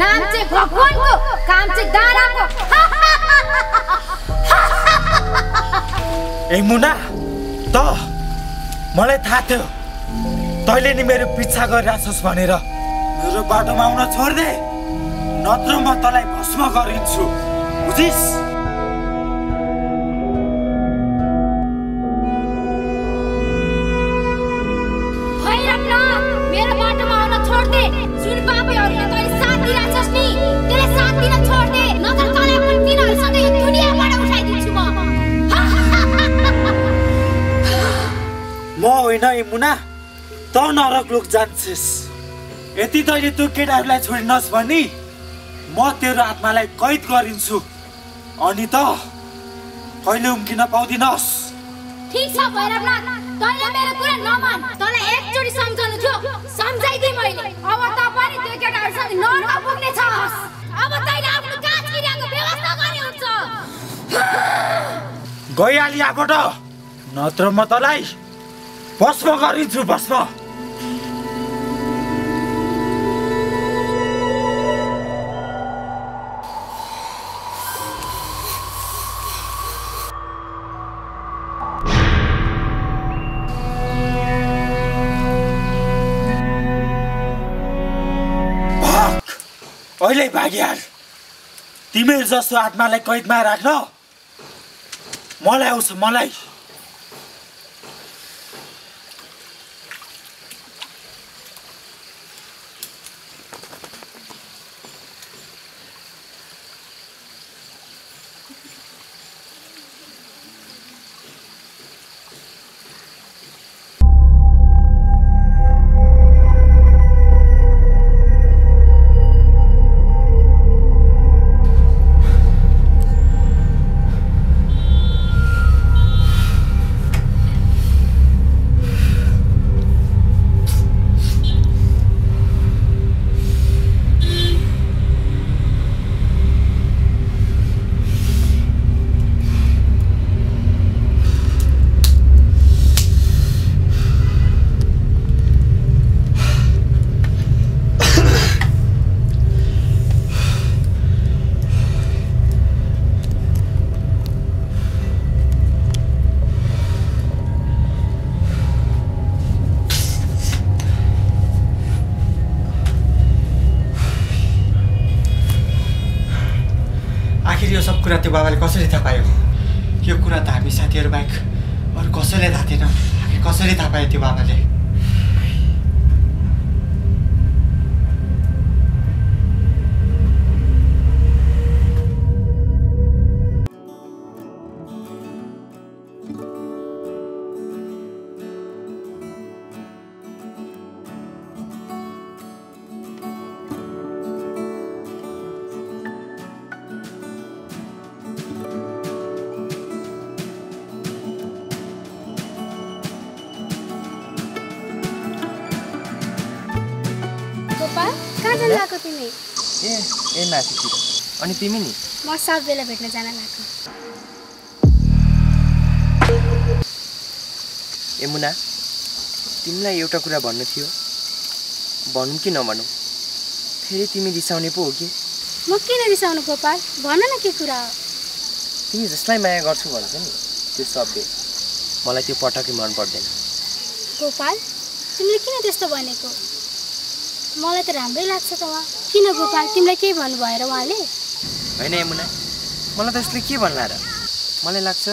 नाम से भगवान को काम से दारा को ए मुना त मलाई थाहा थियो तैले नि मेरो पिछा गरिराछस् भनेर मेरो बाटोमा आउन छोड दे नत्र म तलाई भस्म गरिदिन्छु बुझिस मुना त नरक लोक जान्छस् यति तैले त्यो केटाहरुलाई छोड्नस् भनी म तेरो आत्मालाई कैद गरिन्छु अनि त कहिले उम्किन पाउदिनस् ठीक छ भैरवनाथ तैले मेरो कुरा नमान तलाई एकचोटी सम्झाउनु थियो सम्झाइदिए मैले अब त पनि त्यो केटाहरुसँग नरक पुग्ने छस् अब तैले आफ्नो काज किराको व्यवस्था गरे हुन्छ गयाली याबाट नत्र म तलाई Basma garinchu basma. Bak, oylay bagyar. Timer jasto atmalai kaidma rakhna. Malai us malai. त्यो बाबाले कसरी थाहा पायो यो कुरा त हामी साथीहरु बाहेक अरु कसैले थाहा थिएन कसरी थाहा पायो त्यो बाबाले अनि तिमी नि म सब बेला भेट्न जान लाग्यो ए मुना तिमीलाई एउटा कुरा भन्नु थियो भन्नु कि नभनौ फेरि तिमी रिसाउने पो हो के म किन रिसाउनु गोपाल भन न के कुरा हो तिमी जसलाई माया गर्छु भन्छ नि त्यो सबै मलाई त्यो पटकै मन पर्दैन गोपाल तिमीले किन त्यस्तो भनेको मलाई त राम्रै लाग्छ त वा किन गोपाल तिमीलाई के भन्नु भएर उहाँले हैन यमुना मलाई त यसले के भन्ला र मलाई लाग्छ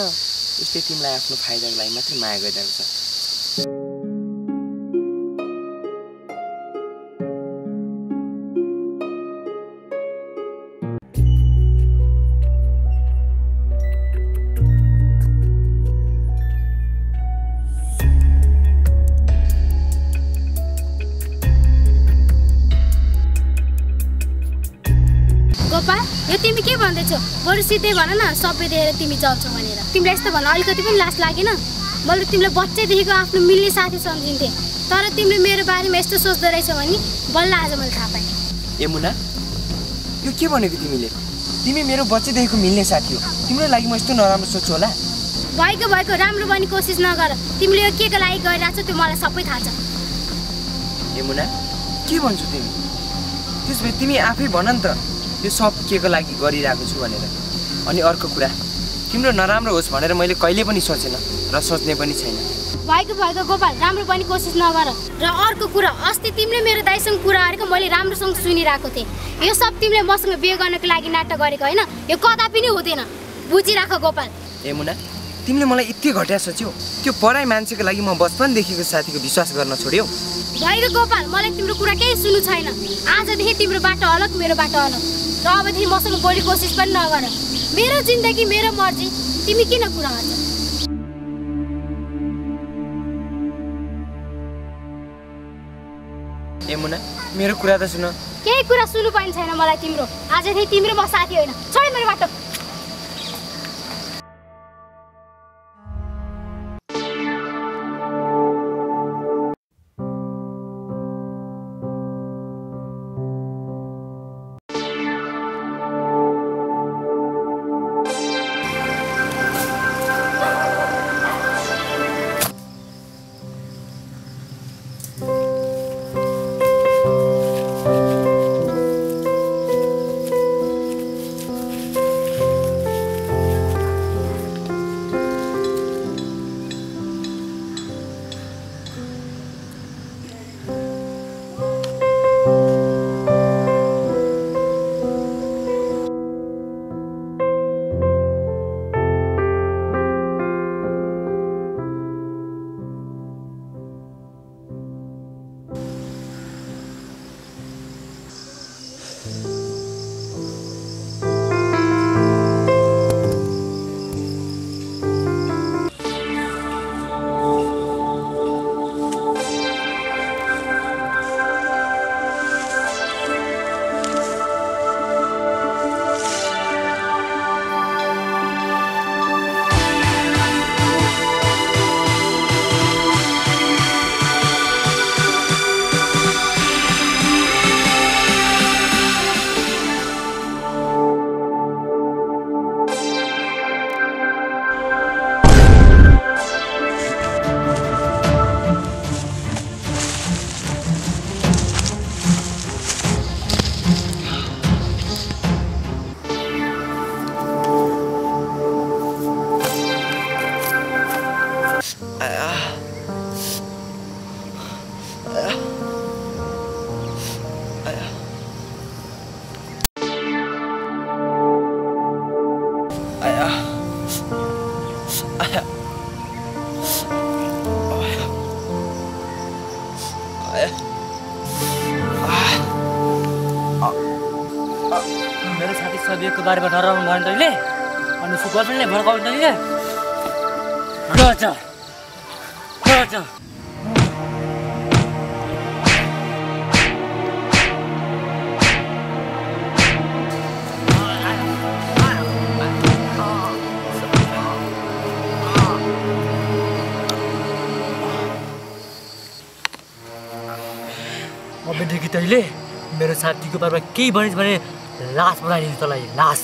उसले तिमीलाई आफ्नो फाइदाको लागि मात्र माया गरिरहेको छ बरु सिधै भन न सबै देखेर तिमी जान्छौ भनेर तिमीलाई यस्तो भन्न अलिकति पनि लाज लागेन मैले तिमीलाई बच्चैदेखिको आफ्नो मिल्ने साथी सम्झिन्थे तर तिमीले मेरो बारेमा यस्तो सोच्दै रहेछौ भने बल्ल आज मैले थाहा पाएँ यमुना यो के भनेको तिमीले तिमी मेरो बच्चैदेखिको मिल्ने साथी हो तिम्रो लागि म यस्तो नराम्रो सोच्छु होला भएको राम्रो बन्ने कोसिस नगर तिमीले यो केको लागि गरिराछौ त्यो मलाई सबै थाहा छ यमुना के भन्छौ तिमी त्यसबे तिमी आफै भन नि त यो सब केको लागि गरिरहेको छु भनेर अनि अर्को कुरा तिम्रो नराम्रो होस् भनेर मैले कहिले पनि सोचेन र सोच्ने पनि छैन भएको गोपाल राम्रो पनि कोसिस नगर र अर्को कुरा अस्ति तिमीले मेरो दाइसँग कुरा गरेको मैले राम्रोसँग सुनिरहेको थिएँ यो सब तिमीले मसँग बिहे गर्नको लागि नाटक गरेको हैन यो कदापि नै हुँदैन बुझिराख गोपाल ए मुना तिमीले मलाई यति घटिया सोच्यौ त्यो पराई मान्छेको लागि म बचपनदेखिको साथीको विश्वास गर्न छोड्यौ भाइको गोपाल मलाई तिम्रो कुरा केही सुन्नु छैन आजदेखि तिम्रो बाटो अलग मेरो बाटो अलग र अबदेखि मसँग बोल्ने कोसिस पनि नगर मेरो जिन्दगी मेरो मर्जी तिमी किन कुरा गर्छ ए मुना मेरो कुरा त सुन केही कुरा सुन्नु पनि छैन मलाई तिम्रो आजदेखि तिम्रो म साथी होइन छोड मेरो बाटो बारेमा डराउनु भयो नि तैँले अनि उसको गर्लफ्रेन्डले भड्काउनु तैँले गजा अबदेखि तैँले मेरो साथीको बारेमा केही भनिस् भने लास बनाइदिन्छु तँलाई लास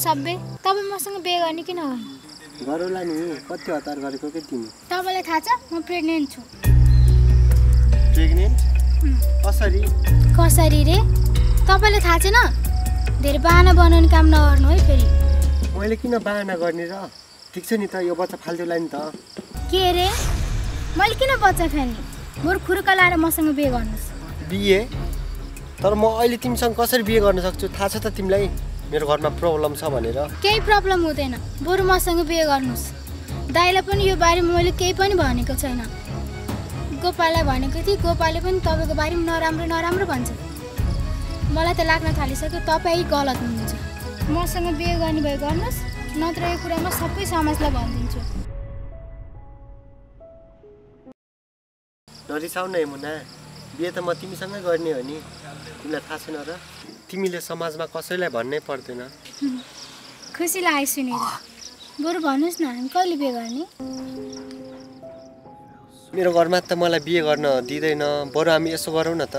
सबै तपाई मसँग बिहे गर्ने किन हो घरौला नि कति हतार गरेको के तिमी तपाईलाई थाहा छ म प्रेग्नेन्ट छु प्रेग्नेन्ट कसरी कसरी रे तपाईलाई थाहा छैन धेरै बहाना बनाउने काम नगर्नु है फेरि मैले किन बहाना गर्ने र ठीक छ नि त यो बच्चा फाल्दिला नि त के रे मैले किन बच्चा फाल्ने मोर खुरुका लाएर मसँग बिहे गर्नुस् बिहे तर म अहिले तिमीसँग कसरी बिहे गर्न सक्छु थाहा छ त तिमीलाई मेरो घरमा प्रब्लम छ भनेर केही प्रब्लम हुँदैन बरु मसँग बिहे गर्नुस् दाइलाई पनि यो बारेमा मैले केही पनि भनेको छैन गोपाललाई भनेको थिए गोपालले पनि तपाईको बारेमा नराम्रो नराम्रो भन्छ मलाई त लाग्न थालिसक्यो तपाई गलत हुनुहुन्छ मसँग बिहे गर्ने भए गर्नुस् नत्र यो कुरामा सबै समाजलाई भनिदिन्छु नरिसाउ नै मुना बिहे त म तिमीसँगै गर्ने हो नि तिमीलाई थाहा छैन र तिमीले समाजमा कसैलाई भन्नै पर्दैन खुसी लाग्यो सुनेर बरु भन्नुस् न हामी कहिले बिहे गर्ने मेरो घरमा त मलाई बिहे गर्न दिदैन बरु हामी यसो गरौँ न त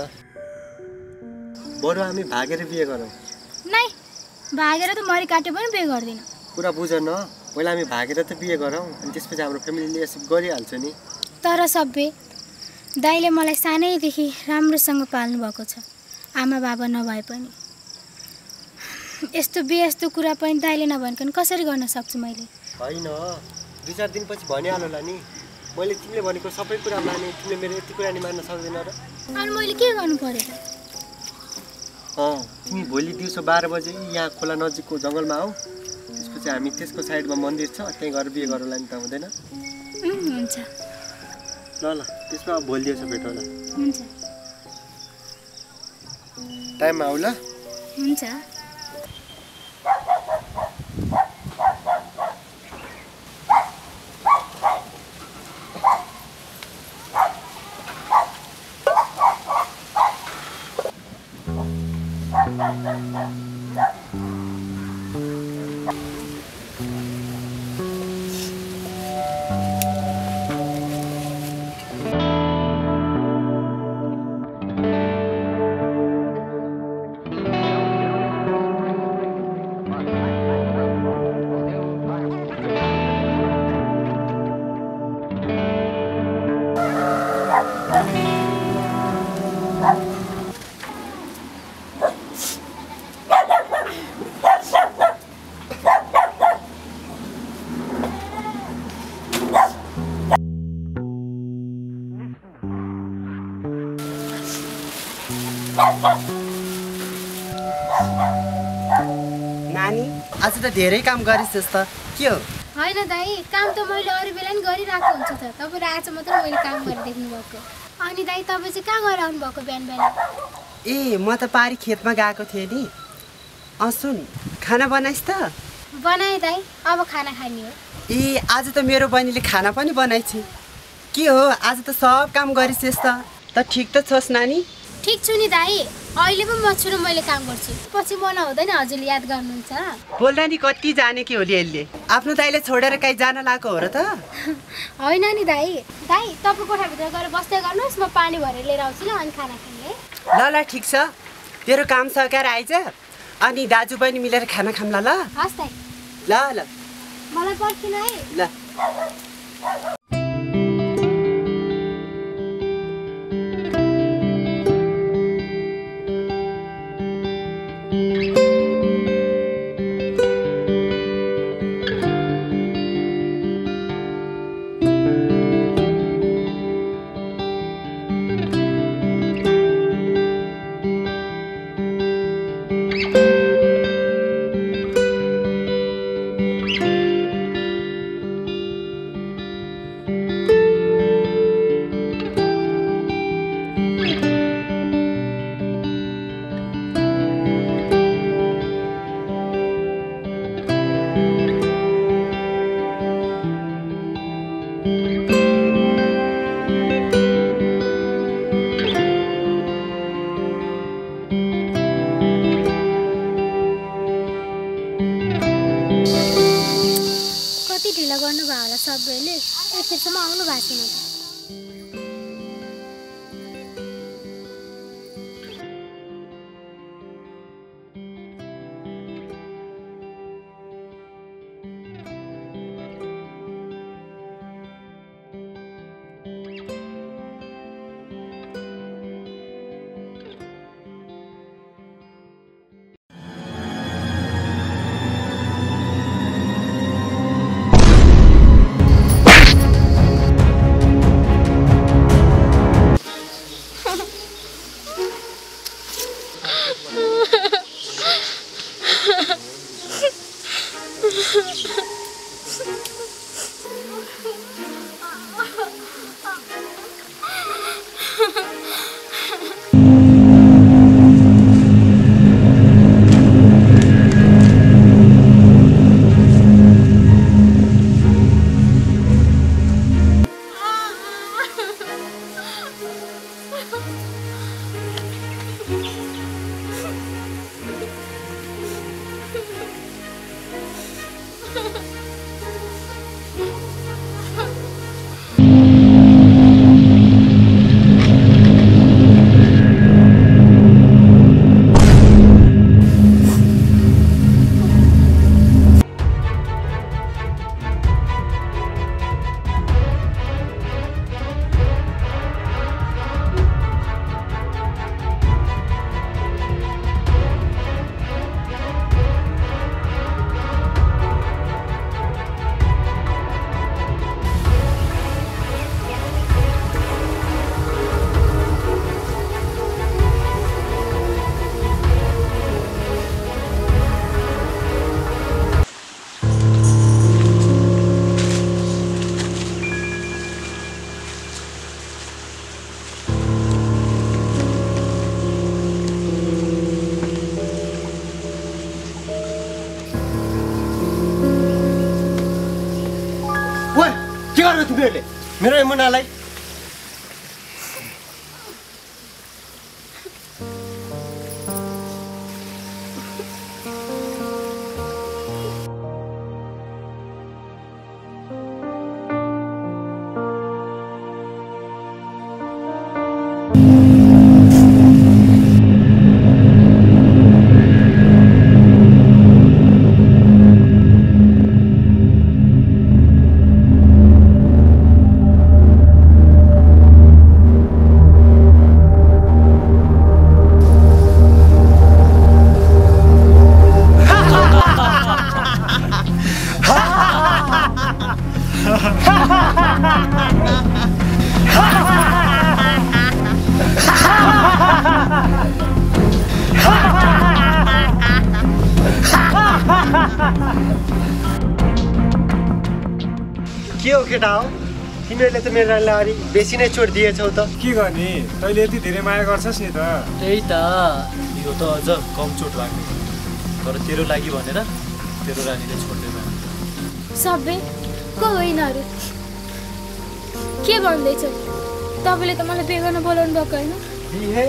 बरु हामी भागेर बिहे गरौँ नै भागेर त मरि काटे पनि बिहे गर्दिन कुरा बुझ न पहिला हामी भागेर त बिहे गरौँ अनि त्यसपछि हाम्रो फ्यामिलीले एक्सेप्ट गरिहाल्छ नि तर सबै दाइले मलाई सानैदेखि राम्रोसँग पाल्नु भएको छ आमा बाबा नभए पनि यस्तो बिहे यस्तो कुरा पनि दाइले नभनकन कसरी गर्न सक्छु मैले हैन दुई चार दिनपछि भनिहाल्नु होला नि मैले तिमीले भनेको सबै कुरा माने तिमीले मेरो यति कुरा नि मान्न सक्दैन र अनि मैले के गर्नु पर्यो अँ तिमी भोलि दिउँसो 12 बजे यहाँ खोला नजिकको जंगलमा आऊ त्यसपछि हामी त्यसको साइडमा मन्दिर छ त्यही गएर बिहे गरौला नि त हुँदैन हुन्छ ल ल त्यसमा भोलि दिउँसो भेटौँ ल हुन्छ टाइम आऊ ल हुन्छ धेरै काम गरिस् जस्तो के हो हैन दाइ काम त मैले अरु बेला नि गरिराको हुन्छ त तपाईले आज मात्र मैले काम गरिदेख्नु भएको अनि दाइ तपाई चाहिँ कहाँ गएर आउनु भएको बिहान बिहान ए म त पारी खेतमा गएको थिएँ नि असुन खाना बनाइस् त बनाए दाइ अब खाना खाने हो ए आज त मेरो बहिनीले खाना पनि बनाइछि के हो आज त सब काम गरिस् जस्तो त ठीक त छस् नानी ठीक छु नि दाइ अहिले पनि मछुरो मैले काम गर्छु पछि म नहुँदैन हजुरले याद गर्नुहुन्छ बोल्दा नि कति जाने के होली अहिले आफ्नो दाइले छोडेर कहीँ जान लागेको हो र त हैन नि दाइ दाइ तपाईँ कोठाभित्र गएर बस्दै गर्नुस् म पानी भरेर लिएर आउँछु ल अनि खाना खाने ल ल ठीक छ तेरो काम सकेर आइज अनि दाजु पनि मिलेर खाना खाम्ला ल हस् दाइ ल ल मलाई पर्खिन है ल मेरा मन आलाय मेरा लारी बेसी नै छोड दिएछौ त के गर्ने तैले यति धेरै माया गर्छस् नि त त्यही त यो त अझ कम चोट लाग्ने तर तेरो लागि भनेर तेरो रानीले छोड्दैन सबै को होइन अरु के भन्दै छ तपाईले त मलाई बेगन बोलाउनु भएको हैन हे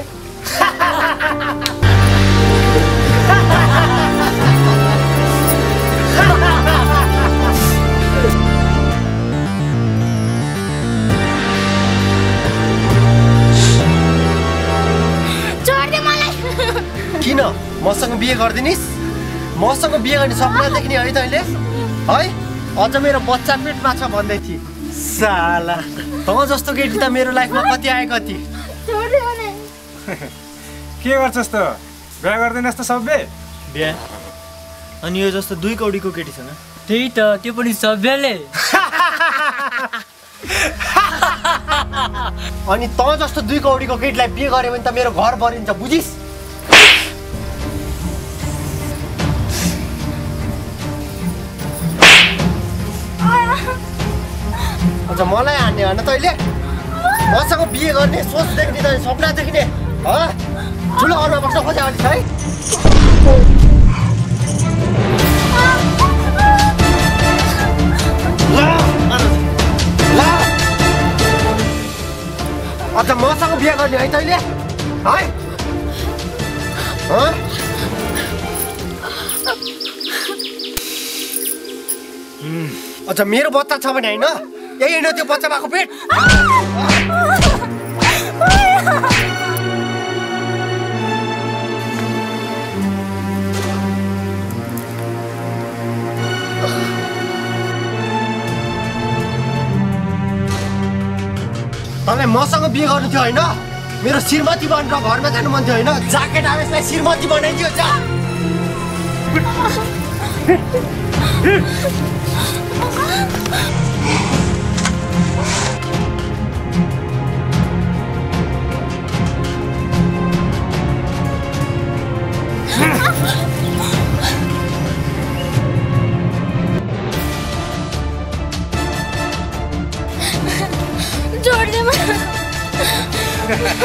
किन मसँग बिहे गर्दिनिस मसँग बिहे गर्ने सपना देख्ने है तैले है अझ मेरो बच्चा पेटमा छ भन्दै थिए साला त जस्तो केटी त मेरो लाइफमा कति आए कति के गर्छस् त बिहे गर्दिनस् त सबै बिहे अनि यो जस्तो दुई कौडीको केटी छ न त्यही त त्यो पनि सबैले अनि त जस्तो दुई कौडीको केटीलाई बिहे गरे भने त मेरो घर बरिन्छ बुझिस अझ मलाई हान्ने हैन तैले मसँग बिहे गर्ने सोच देख्ने त सपना देख्ने ह ठुलो घरमा बस्न खोज्या अनि है ला अझ मसँग बिहे गर्ने है तैले है ह अझ मेरो बच्चा छ भने हैन यही हैन त्यो बच्चा भएको पेट तँलाई मसँग बिहे गर्नु थियो हैन मेरो श्रीमती बनेर घरमा जानु मन थियो हैन ज्याकेट आवेशलाई श्रीमती बनाइदियो जा It's a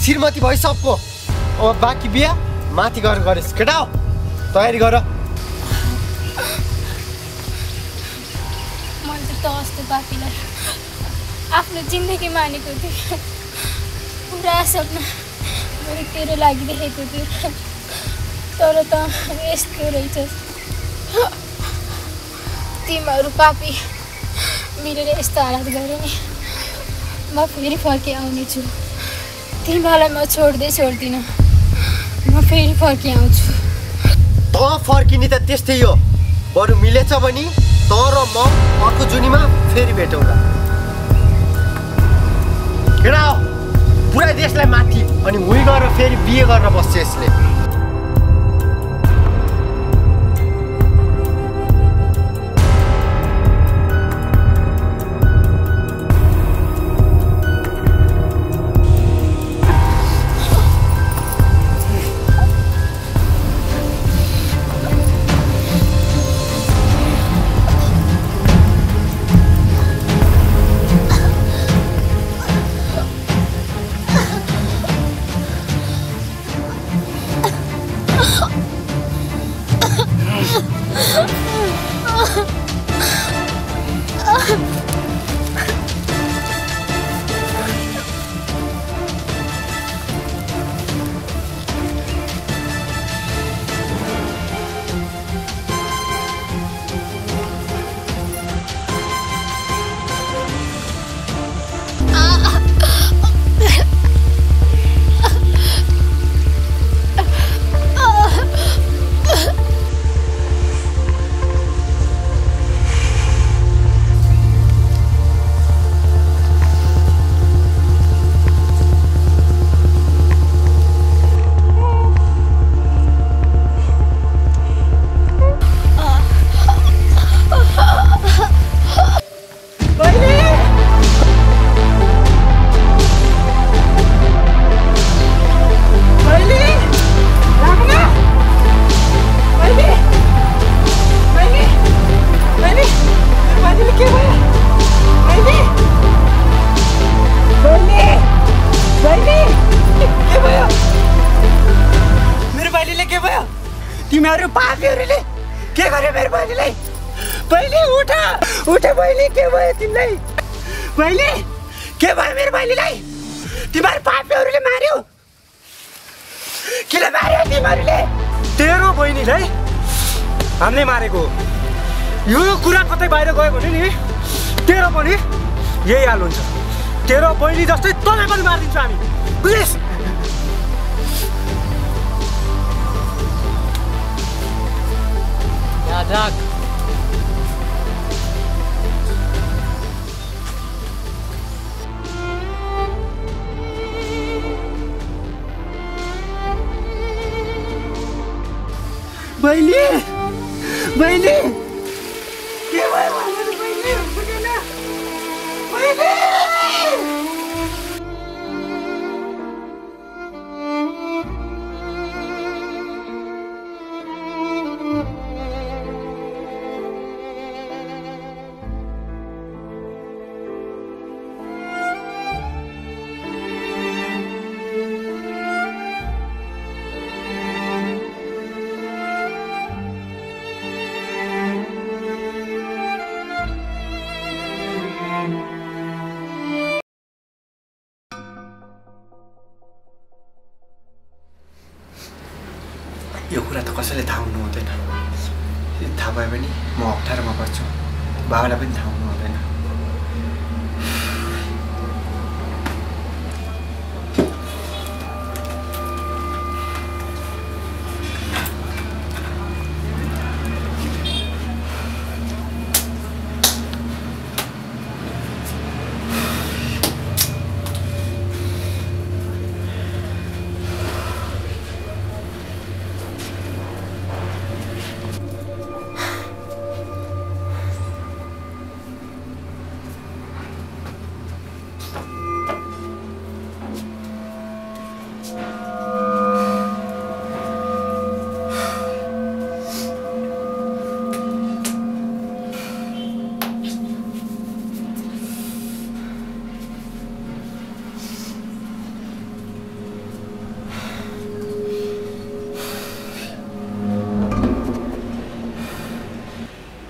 श्रीमती भई सबको और बाकी बिया माथि घर गरेस केटाओ तयारी गर म त तस्ते बापीलाई आफ्नो जिन्दगी मानेको थिए पुरा सपना मेरो तेरो लागि देखेको थिए तर त यस्तो रहेछ तिम्रो पापी मेरो यस्तो हालत गरे नि म फेरि फर्के आउने छु तीन भाला मैं छोड़ दे ना मैं फेरी फर्की आऊँ तो फर्की नहीं तो तेज़ थे यो बारु मिले चावनी तो रो माँ और कुछ जुनी माँ फेरी बैठो ला कराओ पूरा देश ले माती अनि मुई गारो फेरी बीए गारो बस चेस ले यो कुरा त कसैले थाहा हुनु हुँदैन। थाहा भए पनि म अप्ठ्यारोमा पर्छु, बाबालाई पनि थाहा हुनु हुँदैन।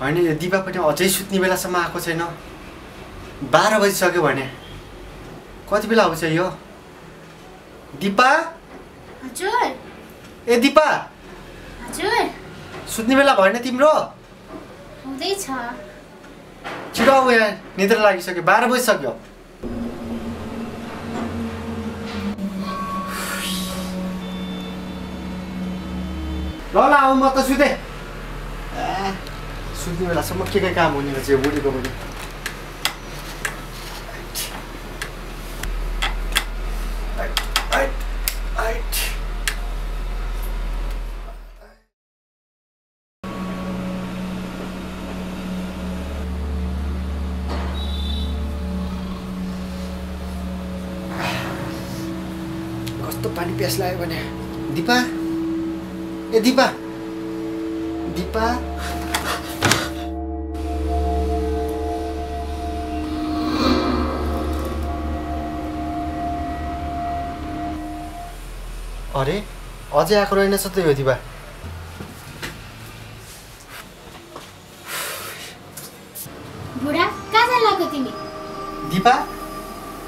अनि यो दिवा पनि अझै सुत्ने बेलासम्म आएको छैन। 12 बजिसक्यो भने कति बेला आउँछ यो दिपा? हजुर। ए दिपा। हजुर। सुत्ने बेला भएन तिम्रो? हुँदै छ। छिटो आऊ यार, निद्रा लागिसक्यो, 12 बजिसक्यो। ल ल आऊ, म त सुते। सुत्ने बेलासम्म के काम हुने रहेछ यो बुढीको पनि। कस्तो पानी प्यास लाग्यो भने दिपा। ए दिपा। दिपा अरे अझै आएको रहेनछ त यो दिपा। बुढा कहाँ जान लाग्यो तिमी? दिपा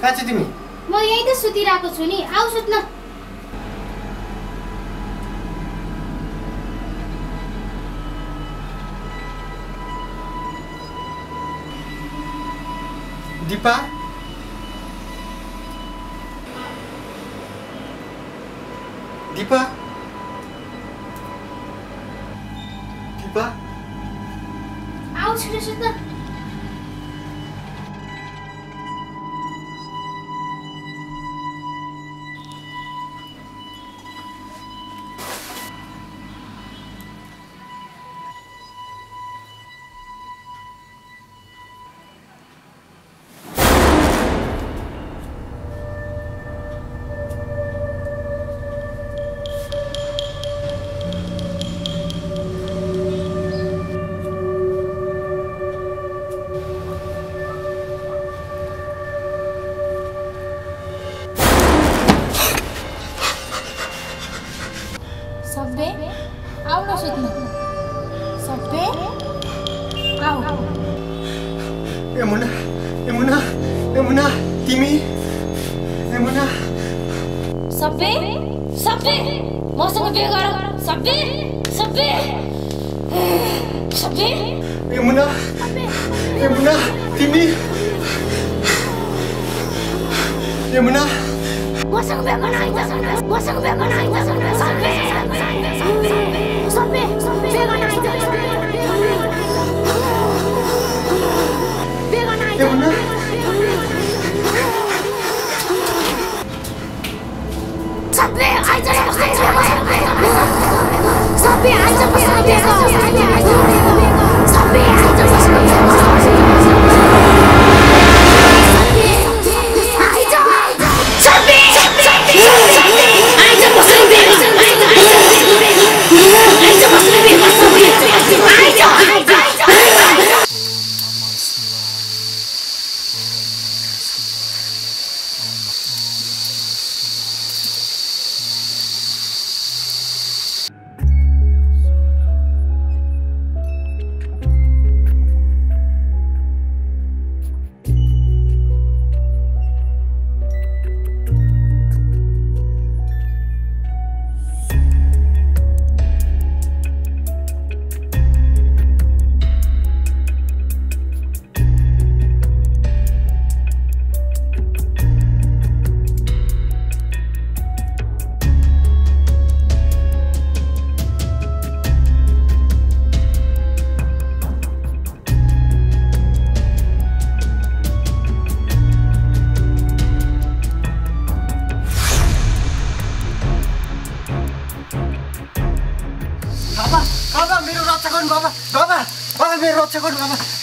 कहाँ छौ तिमी? म यही त सुतिरहेको छु नि, आउ सुत्न। दिपा दिपा दिपा आओ छिटो सुत्न।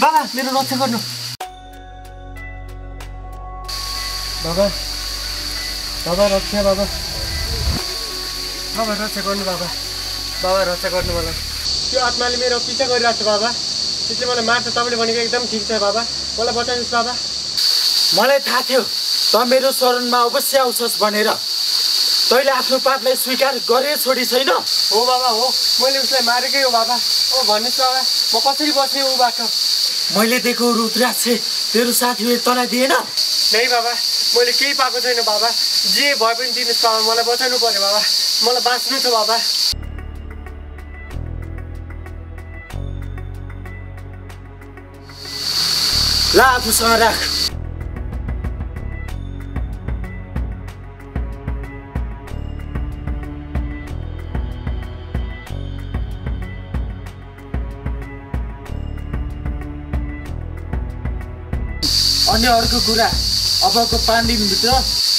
बाबा मेरो रक्षा गर्नु बाबा बाबा रक्षा गर्नु बाबा बाबा रक्षा गर्नु मलाई त्यो आत्माले मेरो पिछा गरिरहेछ बाबा त्यसले मलाई मार्छ तपाईले भनेको एकदम ठीक छ बाबा मलाई बचाउनुस् बाबा मलाई थाहा थियो त मेरो शरणमा अवश्य आउँछस् भनेर तैले आफ्नो पापलाई स्वीकार गरे छोडी छैन हो बाबा हो मैले उसलाई मारेकै हो बाबा ओ भन्नुस् बाबा म कसरी बच्ने उबाट मैले देख्यो रुद्राक्षे तेरो साथीले तलाई दिएन नै बाबा मैले केही पाएको छैन बाबा जे भए पनि दिनुस् बाबा मलाई बचाउनु पर्यो बाबा मलाई बाँच्नु छ बाबा ला आफूसँग राख अन्य अर्को कुरा अबको 5 दिनभित्र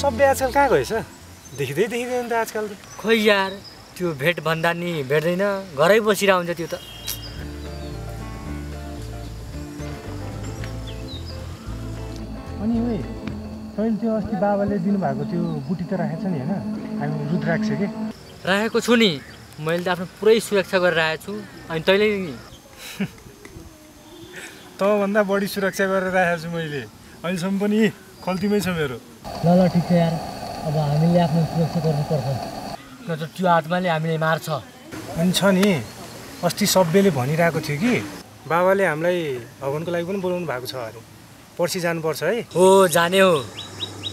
सबै आजकल कहाँ गएछ देखिदैन त आजकल खै यार त्यो भेट भन्दा नि भेट्दैन घरै बसिरा हुन्छ त्यो त अनि ओइ तैले त्यो अस्ति बाबाले दिनु भएको त्यो गुटी त राखेछ नि हैन हामी रुद्राक्ष के राखेको छु नि मैले त आफ्नो पुरै सुरक्षा गरेर आएछु अनि तैले नि त भन्दा बढी सुरक्षा गरेर राखेछु मैले अहिले सम्म पनि खल्तीमै छ मेरो ल ठीक छ यार अब हामीले आफ्नो सुरक्षा गर्नुपर्छ नत्र त्यो आत्माले हामीले मार्छ अनि छ नि अस्ति सबैले भनिरहेको थियो कि बाबाले हामीलाई भगवानको लागि पनि बोलाउनु भएको छ अरे पर्सि जानुपर्छ है हो जाने हो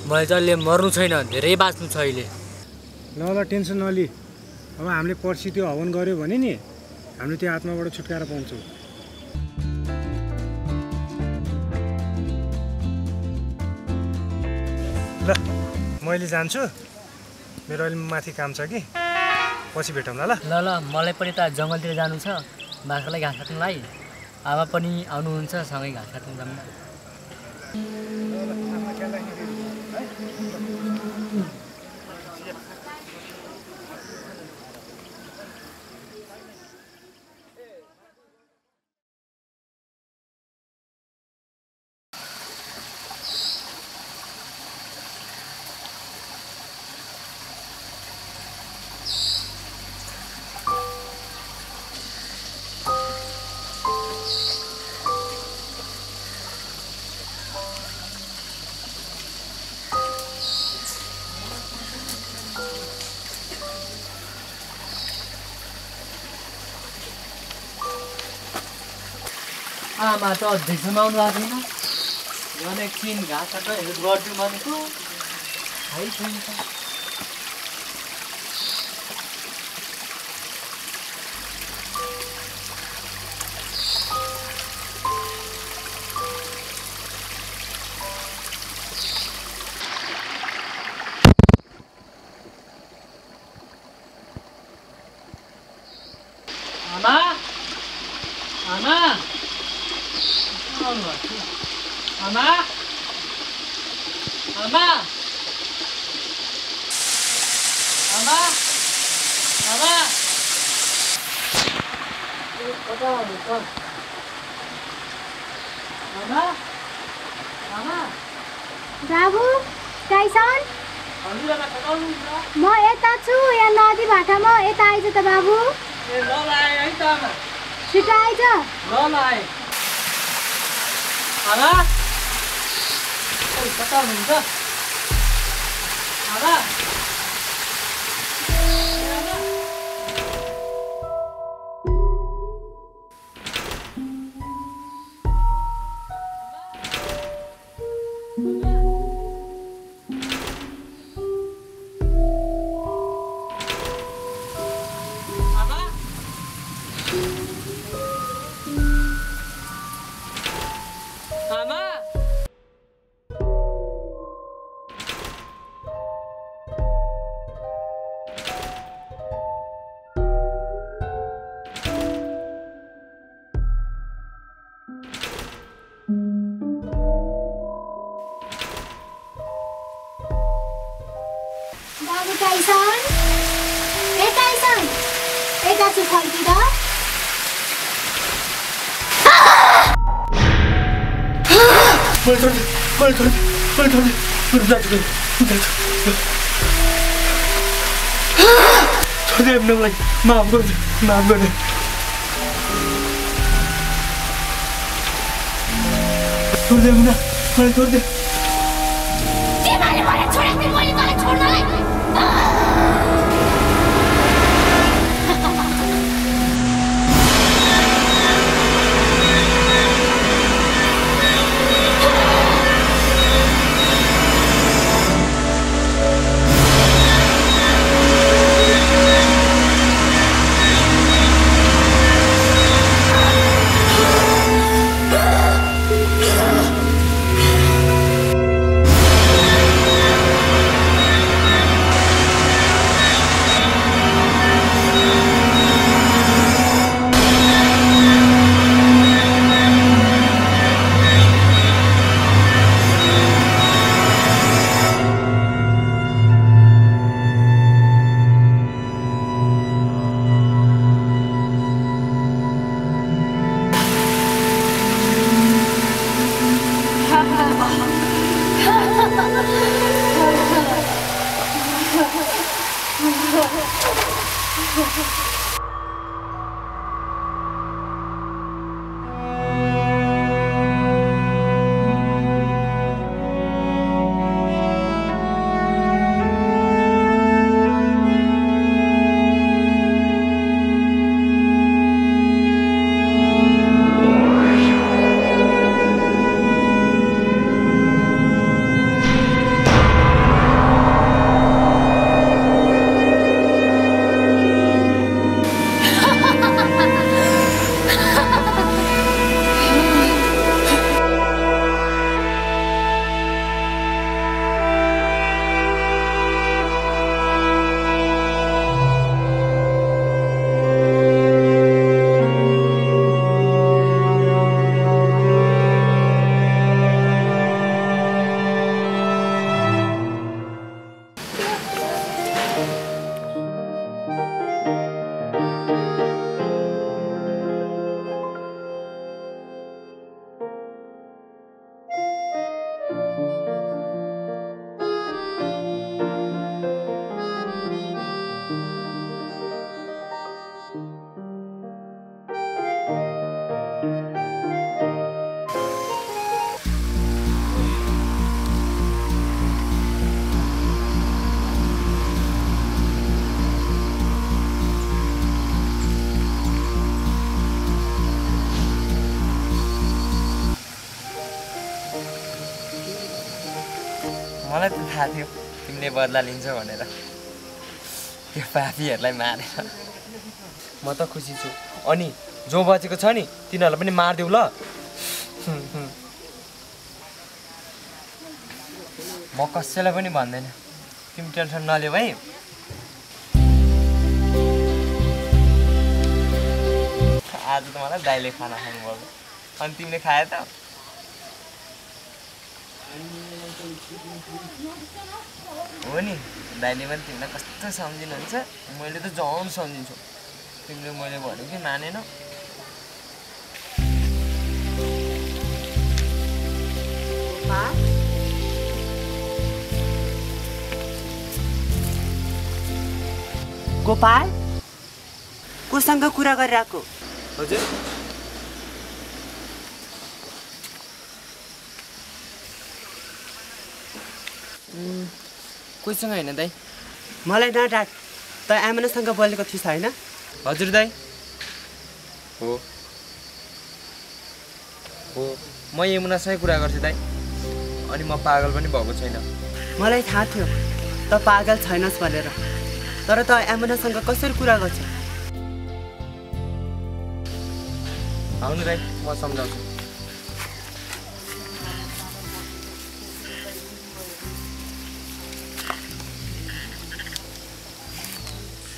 मैले जसले मर्नु छैन धेरै बाँच्नु छ अहिले ल टेन्सन नलि अब हामीले पर्सि त्यो हवन गर्यो भने नि हामीले त्यो आत्माबाट छुटकारा पाउँछौँ ल मैले जान्छु मेरो अलि माथि काम छ कि पछि भेटौँला ल ल ल मलाई पनि त जंगलतिर जानु छ बाख्रालाई घाँस काट्नुलाई आमा पनि आउनुहुन्छ सँगै घाँस काट्नु जाम न आमा त अध्यक्षमा आउनु भएको छैन झन् एकछिन घाँस काट्न हेल्प गरिदिउँ भनेको है छैन Ama बाबू कैसन म यता छु या नदी भाटामा यता आइज त बाबू ए ल लाए है त म छिटो आइज ल लाए आला कता हुन्छ आला छोड़ दे तिमले बदला लिन्छौ भनेर त्यो पापीहरुलाई मारेर म त खुसी छु अनि जो बचेको छ नि तिनीहरुलाई पनि मारदेऊ ल म कसैलाई पनि भन्दैन तिमी टेन्सन नलिऊ है आज त मलाई दाइले खाना खानु भयो अनि तिमीले खाए त हो नि दाइले पनि तिमीलाई कस्तो सम्झिनुहुन्छ मैले त झन् सम्झिन्छु तिमीले मैले भने कि मानेन pa. Gopal, kusanga kura garrako. Ajay. Kusanga hai na dai. Malai na dad. Ta amana sanga bolne ko thi sai na. Ajur dai. Ho. Ho. म यमुनासँग कुरा गर्थे दाइ अनि म पागल पनि भएको छैन मलाई थाहा थियो त पागल छैनस् भनेर तर त यमुनासँग कसरी कुरा गर्छ आउनु दाइ म सम्झाउँछु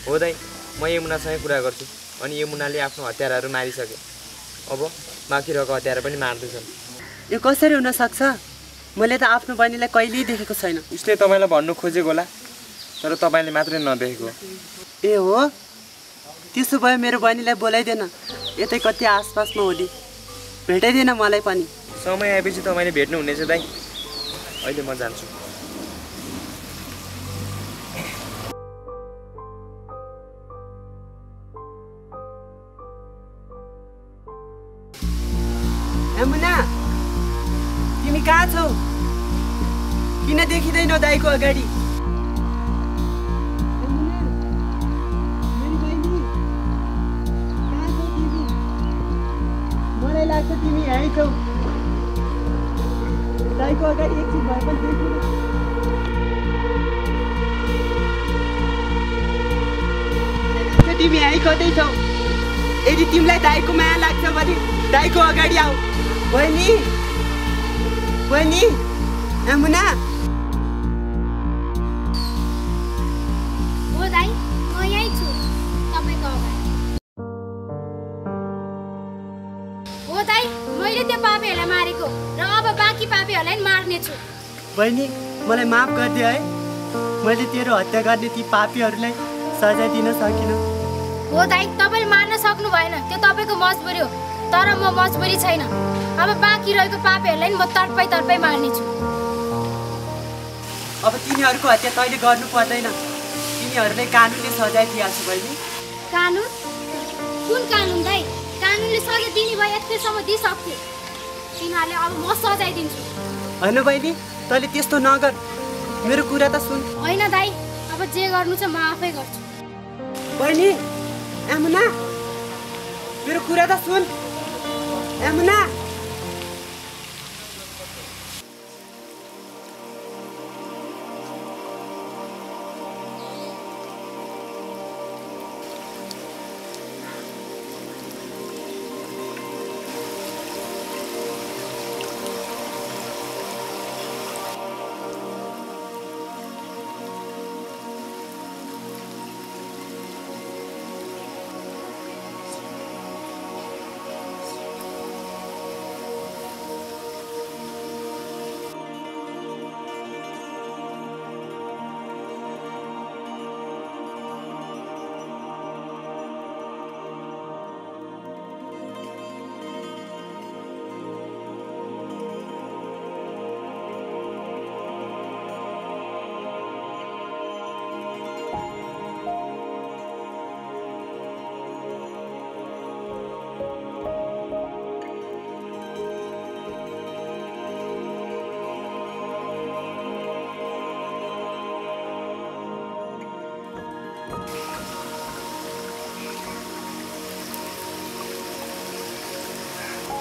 हो दाइ म यमुनासँग कुरा गर्छु अनि यमुनाले आफ्नो हत्याराहरू मारिसके अब माखी रको हत्यारा पनि मार्दैछन् यो कसरी हुन सक्छ मैले त आफ्नो बहिनीलाई कहिल्यै देखेको छैन उसले तपाईलाई भन्नु खोजेको होला तर तपाईले मात्र नदेखेको ए हो त्यसो भए मेरो बहिनीलाई बोलाइदेन यतै कति आसपासमा होली भेटाइदेन मलाई पनि समय आएपछि तपाईले भेट्नु हुनेछ दाइ अहिले म जान्छु किन देखिदैन दाइको अगाडि मेरो बहिनी कहाँ छौ तिमी मलाई लाग्छ तिमी यही छौ दाइको अगाडि एकछिन भए पनि देखिनु तिमी यही कतै छौ यदि तिमीलाई दाइको माया लाग्छ भने दाइको अगाडि आऊ बहिनी बहिनी यमुना बहिनी मलाई माफ गर्दै है मैले तेरो हत्या गर्ने ती पापीहरूलाई सजाय दिन सकिन हो दाइ तपाईले मान्न सक्नु भएन त्यो तपाईको मजबुरी हो तर म मजबुरी छैन अब बाँकी रहेको पापीहरूलाई म तडपाई तडपाई मार्नेछु अब तिनीहरुको हत्या तैले गर्नु पर्दैन तिनीहरुले कानुनले सजाय दिएछ बहिनी कानुन कुन कानुन दाइ कानुनले सजाय दिने भए यतिसम्म दिइसक्थे तिनीहरुले अब म सजाय दिन्छु हैन बहिनी तैले त्यस्तो नगर मेरो कुरा त सुन हैन दाइ अब जे गर्नु छ म आफै गर्छु बहिनी यमुना मेरो कुरा त सुन यमुना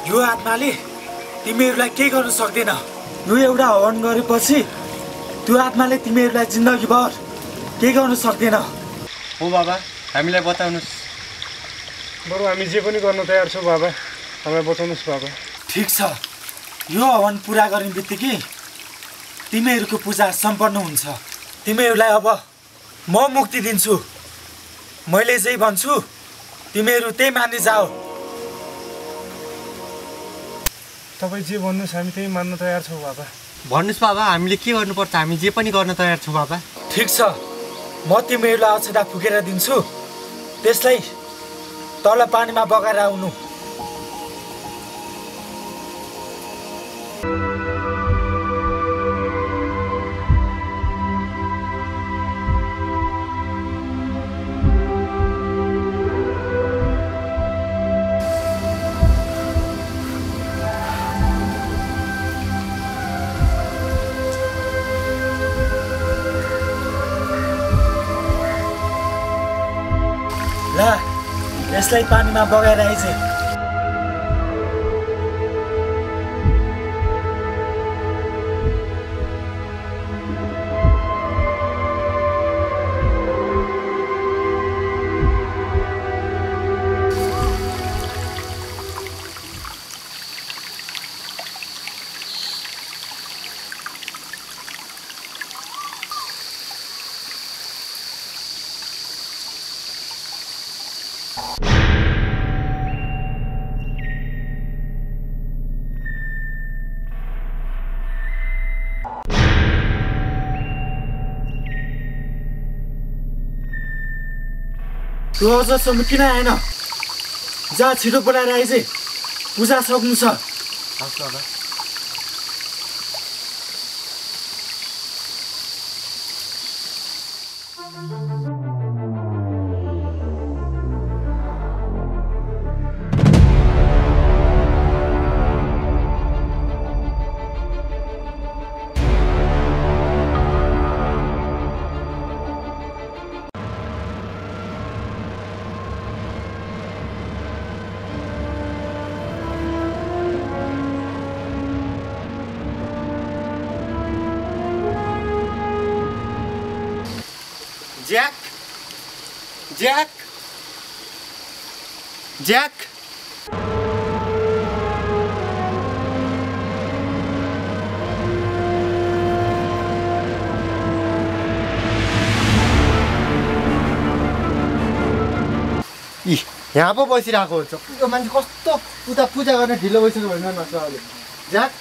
यो आत्माले तिमीहरूलाई के गर्न सक्दैन यो एउटा हवन गरेपछि त्यो आत्माले तिमीहरूलाई जिन्दगीभर के गर्न सक्दैन हो बाबा हामीलाई बताउनुस् बरु हामी जे पनि गर्न तयार छौँ बाबा हामीलाई बताउनुस् बाबा ठीक छ यो हवन पुरा गर्ने बित्तिकै तिमीहरूको पूजा सम्पन्न हुन्छ तिमीहरूलाई अब म मुक्ति दिन्छु मैले जे भन्छु तिमीहरू त्यही मान्दै जाऊ तपाई जे भन्नुस् हामी त्यही मान्न तयार छौ बाबा भन्नुस् बाबा हामीले के गर्नुपर्छ हामी जे पनि गर्न तयार छौ बाबा ठीक छ म तिमीहरूलाई अछदा फुकेर दिन्छु त्यसलाई तल पानीमा बगाएर आउनु यसलाई पानीमा बगाइरहेछ। रोजा सम्म किन आएन? जा छिटो बोलाएर आइजे, पूजा सक्नु छ। Jack! Jack! यहाँ पो बसिरहेको हुन्छ। यो मान्छे कस्तो उता पूजा गर्ने ढिलो भइसक्यो भनेर नसले। Jack!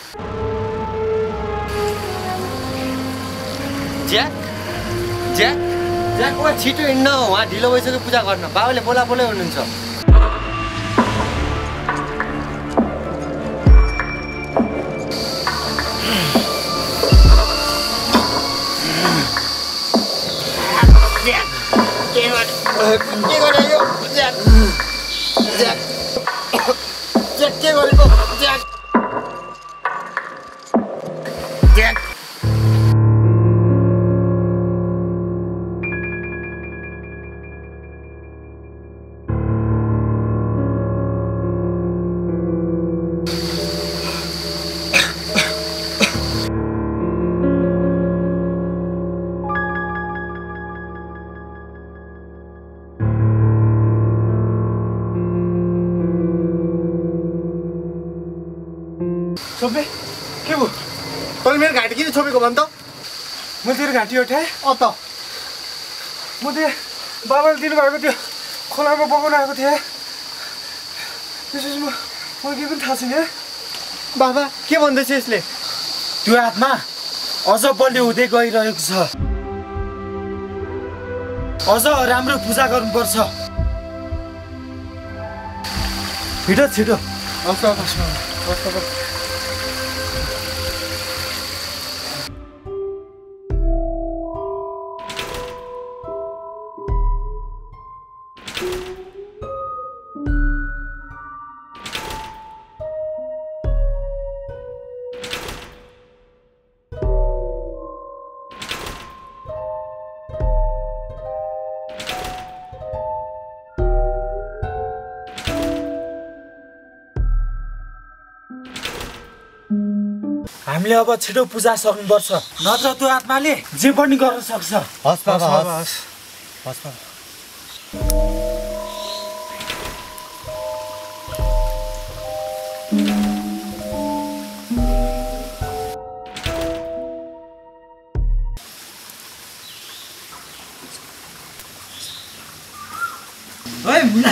Jack! Jack! Jack, why are you doing now? Why are you doing this? Why are you doing this? Jack, I am going to go to the house. I am going to go to the house. I am going to go to the house. I am going to go to the house. Baba, what is this? You are my father. I am going to go to the house. I am going to go to the house. I am हामीले अब छिटो पूजा सक्नुपर्छ, नत्र त्यो आत्माले जे पनि गर्न सक्छ। हस बाबा हस हस बाबा। ओए मुला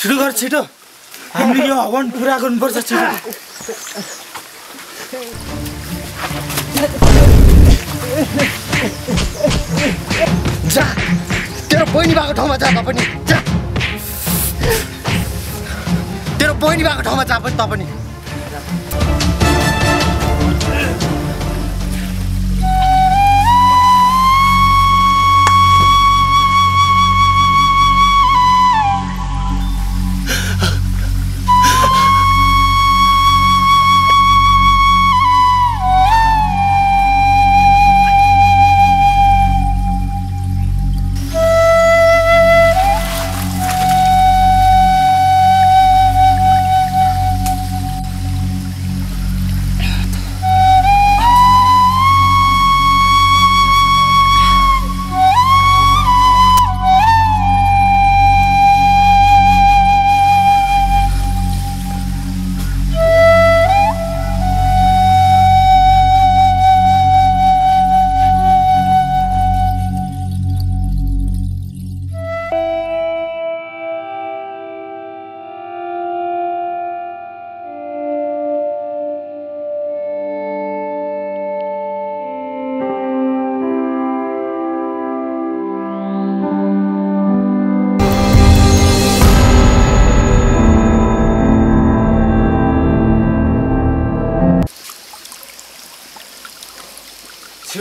छिटो गर छिटो, हामीले यो हवन पुरा गर्नुपर्छ छिटो। जा तेरो बहिनी भएको ठाउँमा जा तपाईनी जा तेरो बहिनी भएको ठाउँमा जा पनि तपाईनी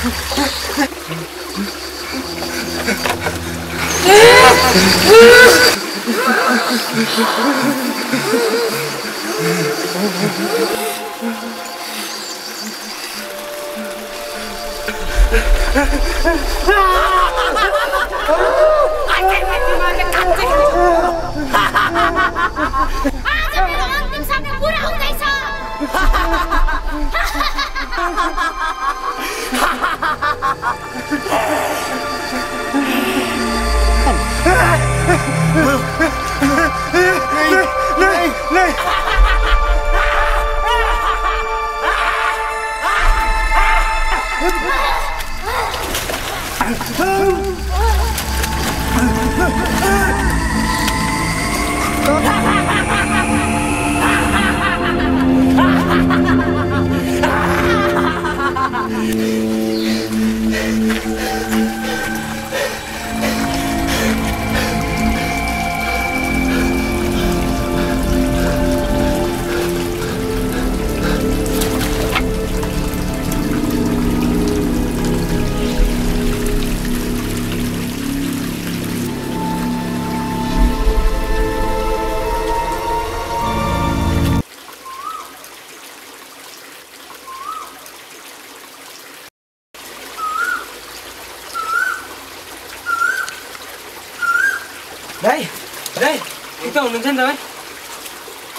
괜찮다.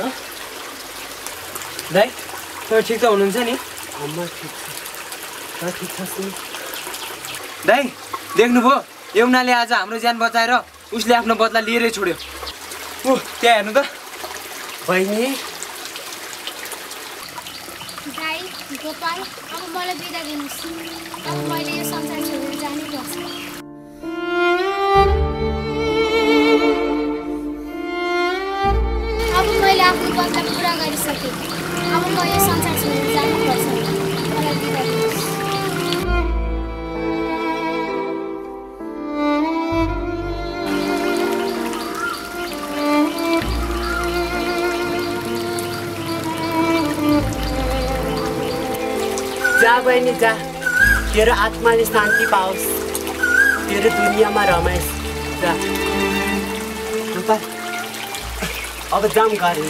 어? 네? 너 진짜 오는 사니? 엄마 진짜. 나 괜찮았어. 네. देख्नुभयो? यमुनाले आज हाम्रो ज्यान बचाएर उसले आफ्नो बदला लिएरै छोड्यो. ओ, त्यहाँ हेर्नु त. बहिनी. गाई, गोपाल, अब मलाई बिदा गर्नुस्. अब मैले यो संसार छोडेर जानै पर्छ. जा बहिनी जा, तेरो आत्माले शान्ति पाओस्, तेरो दुनियाँमा रमाइस्. जा अब जाम गरे.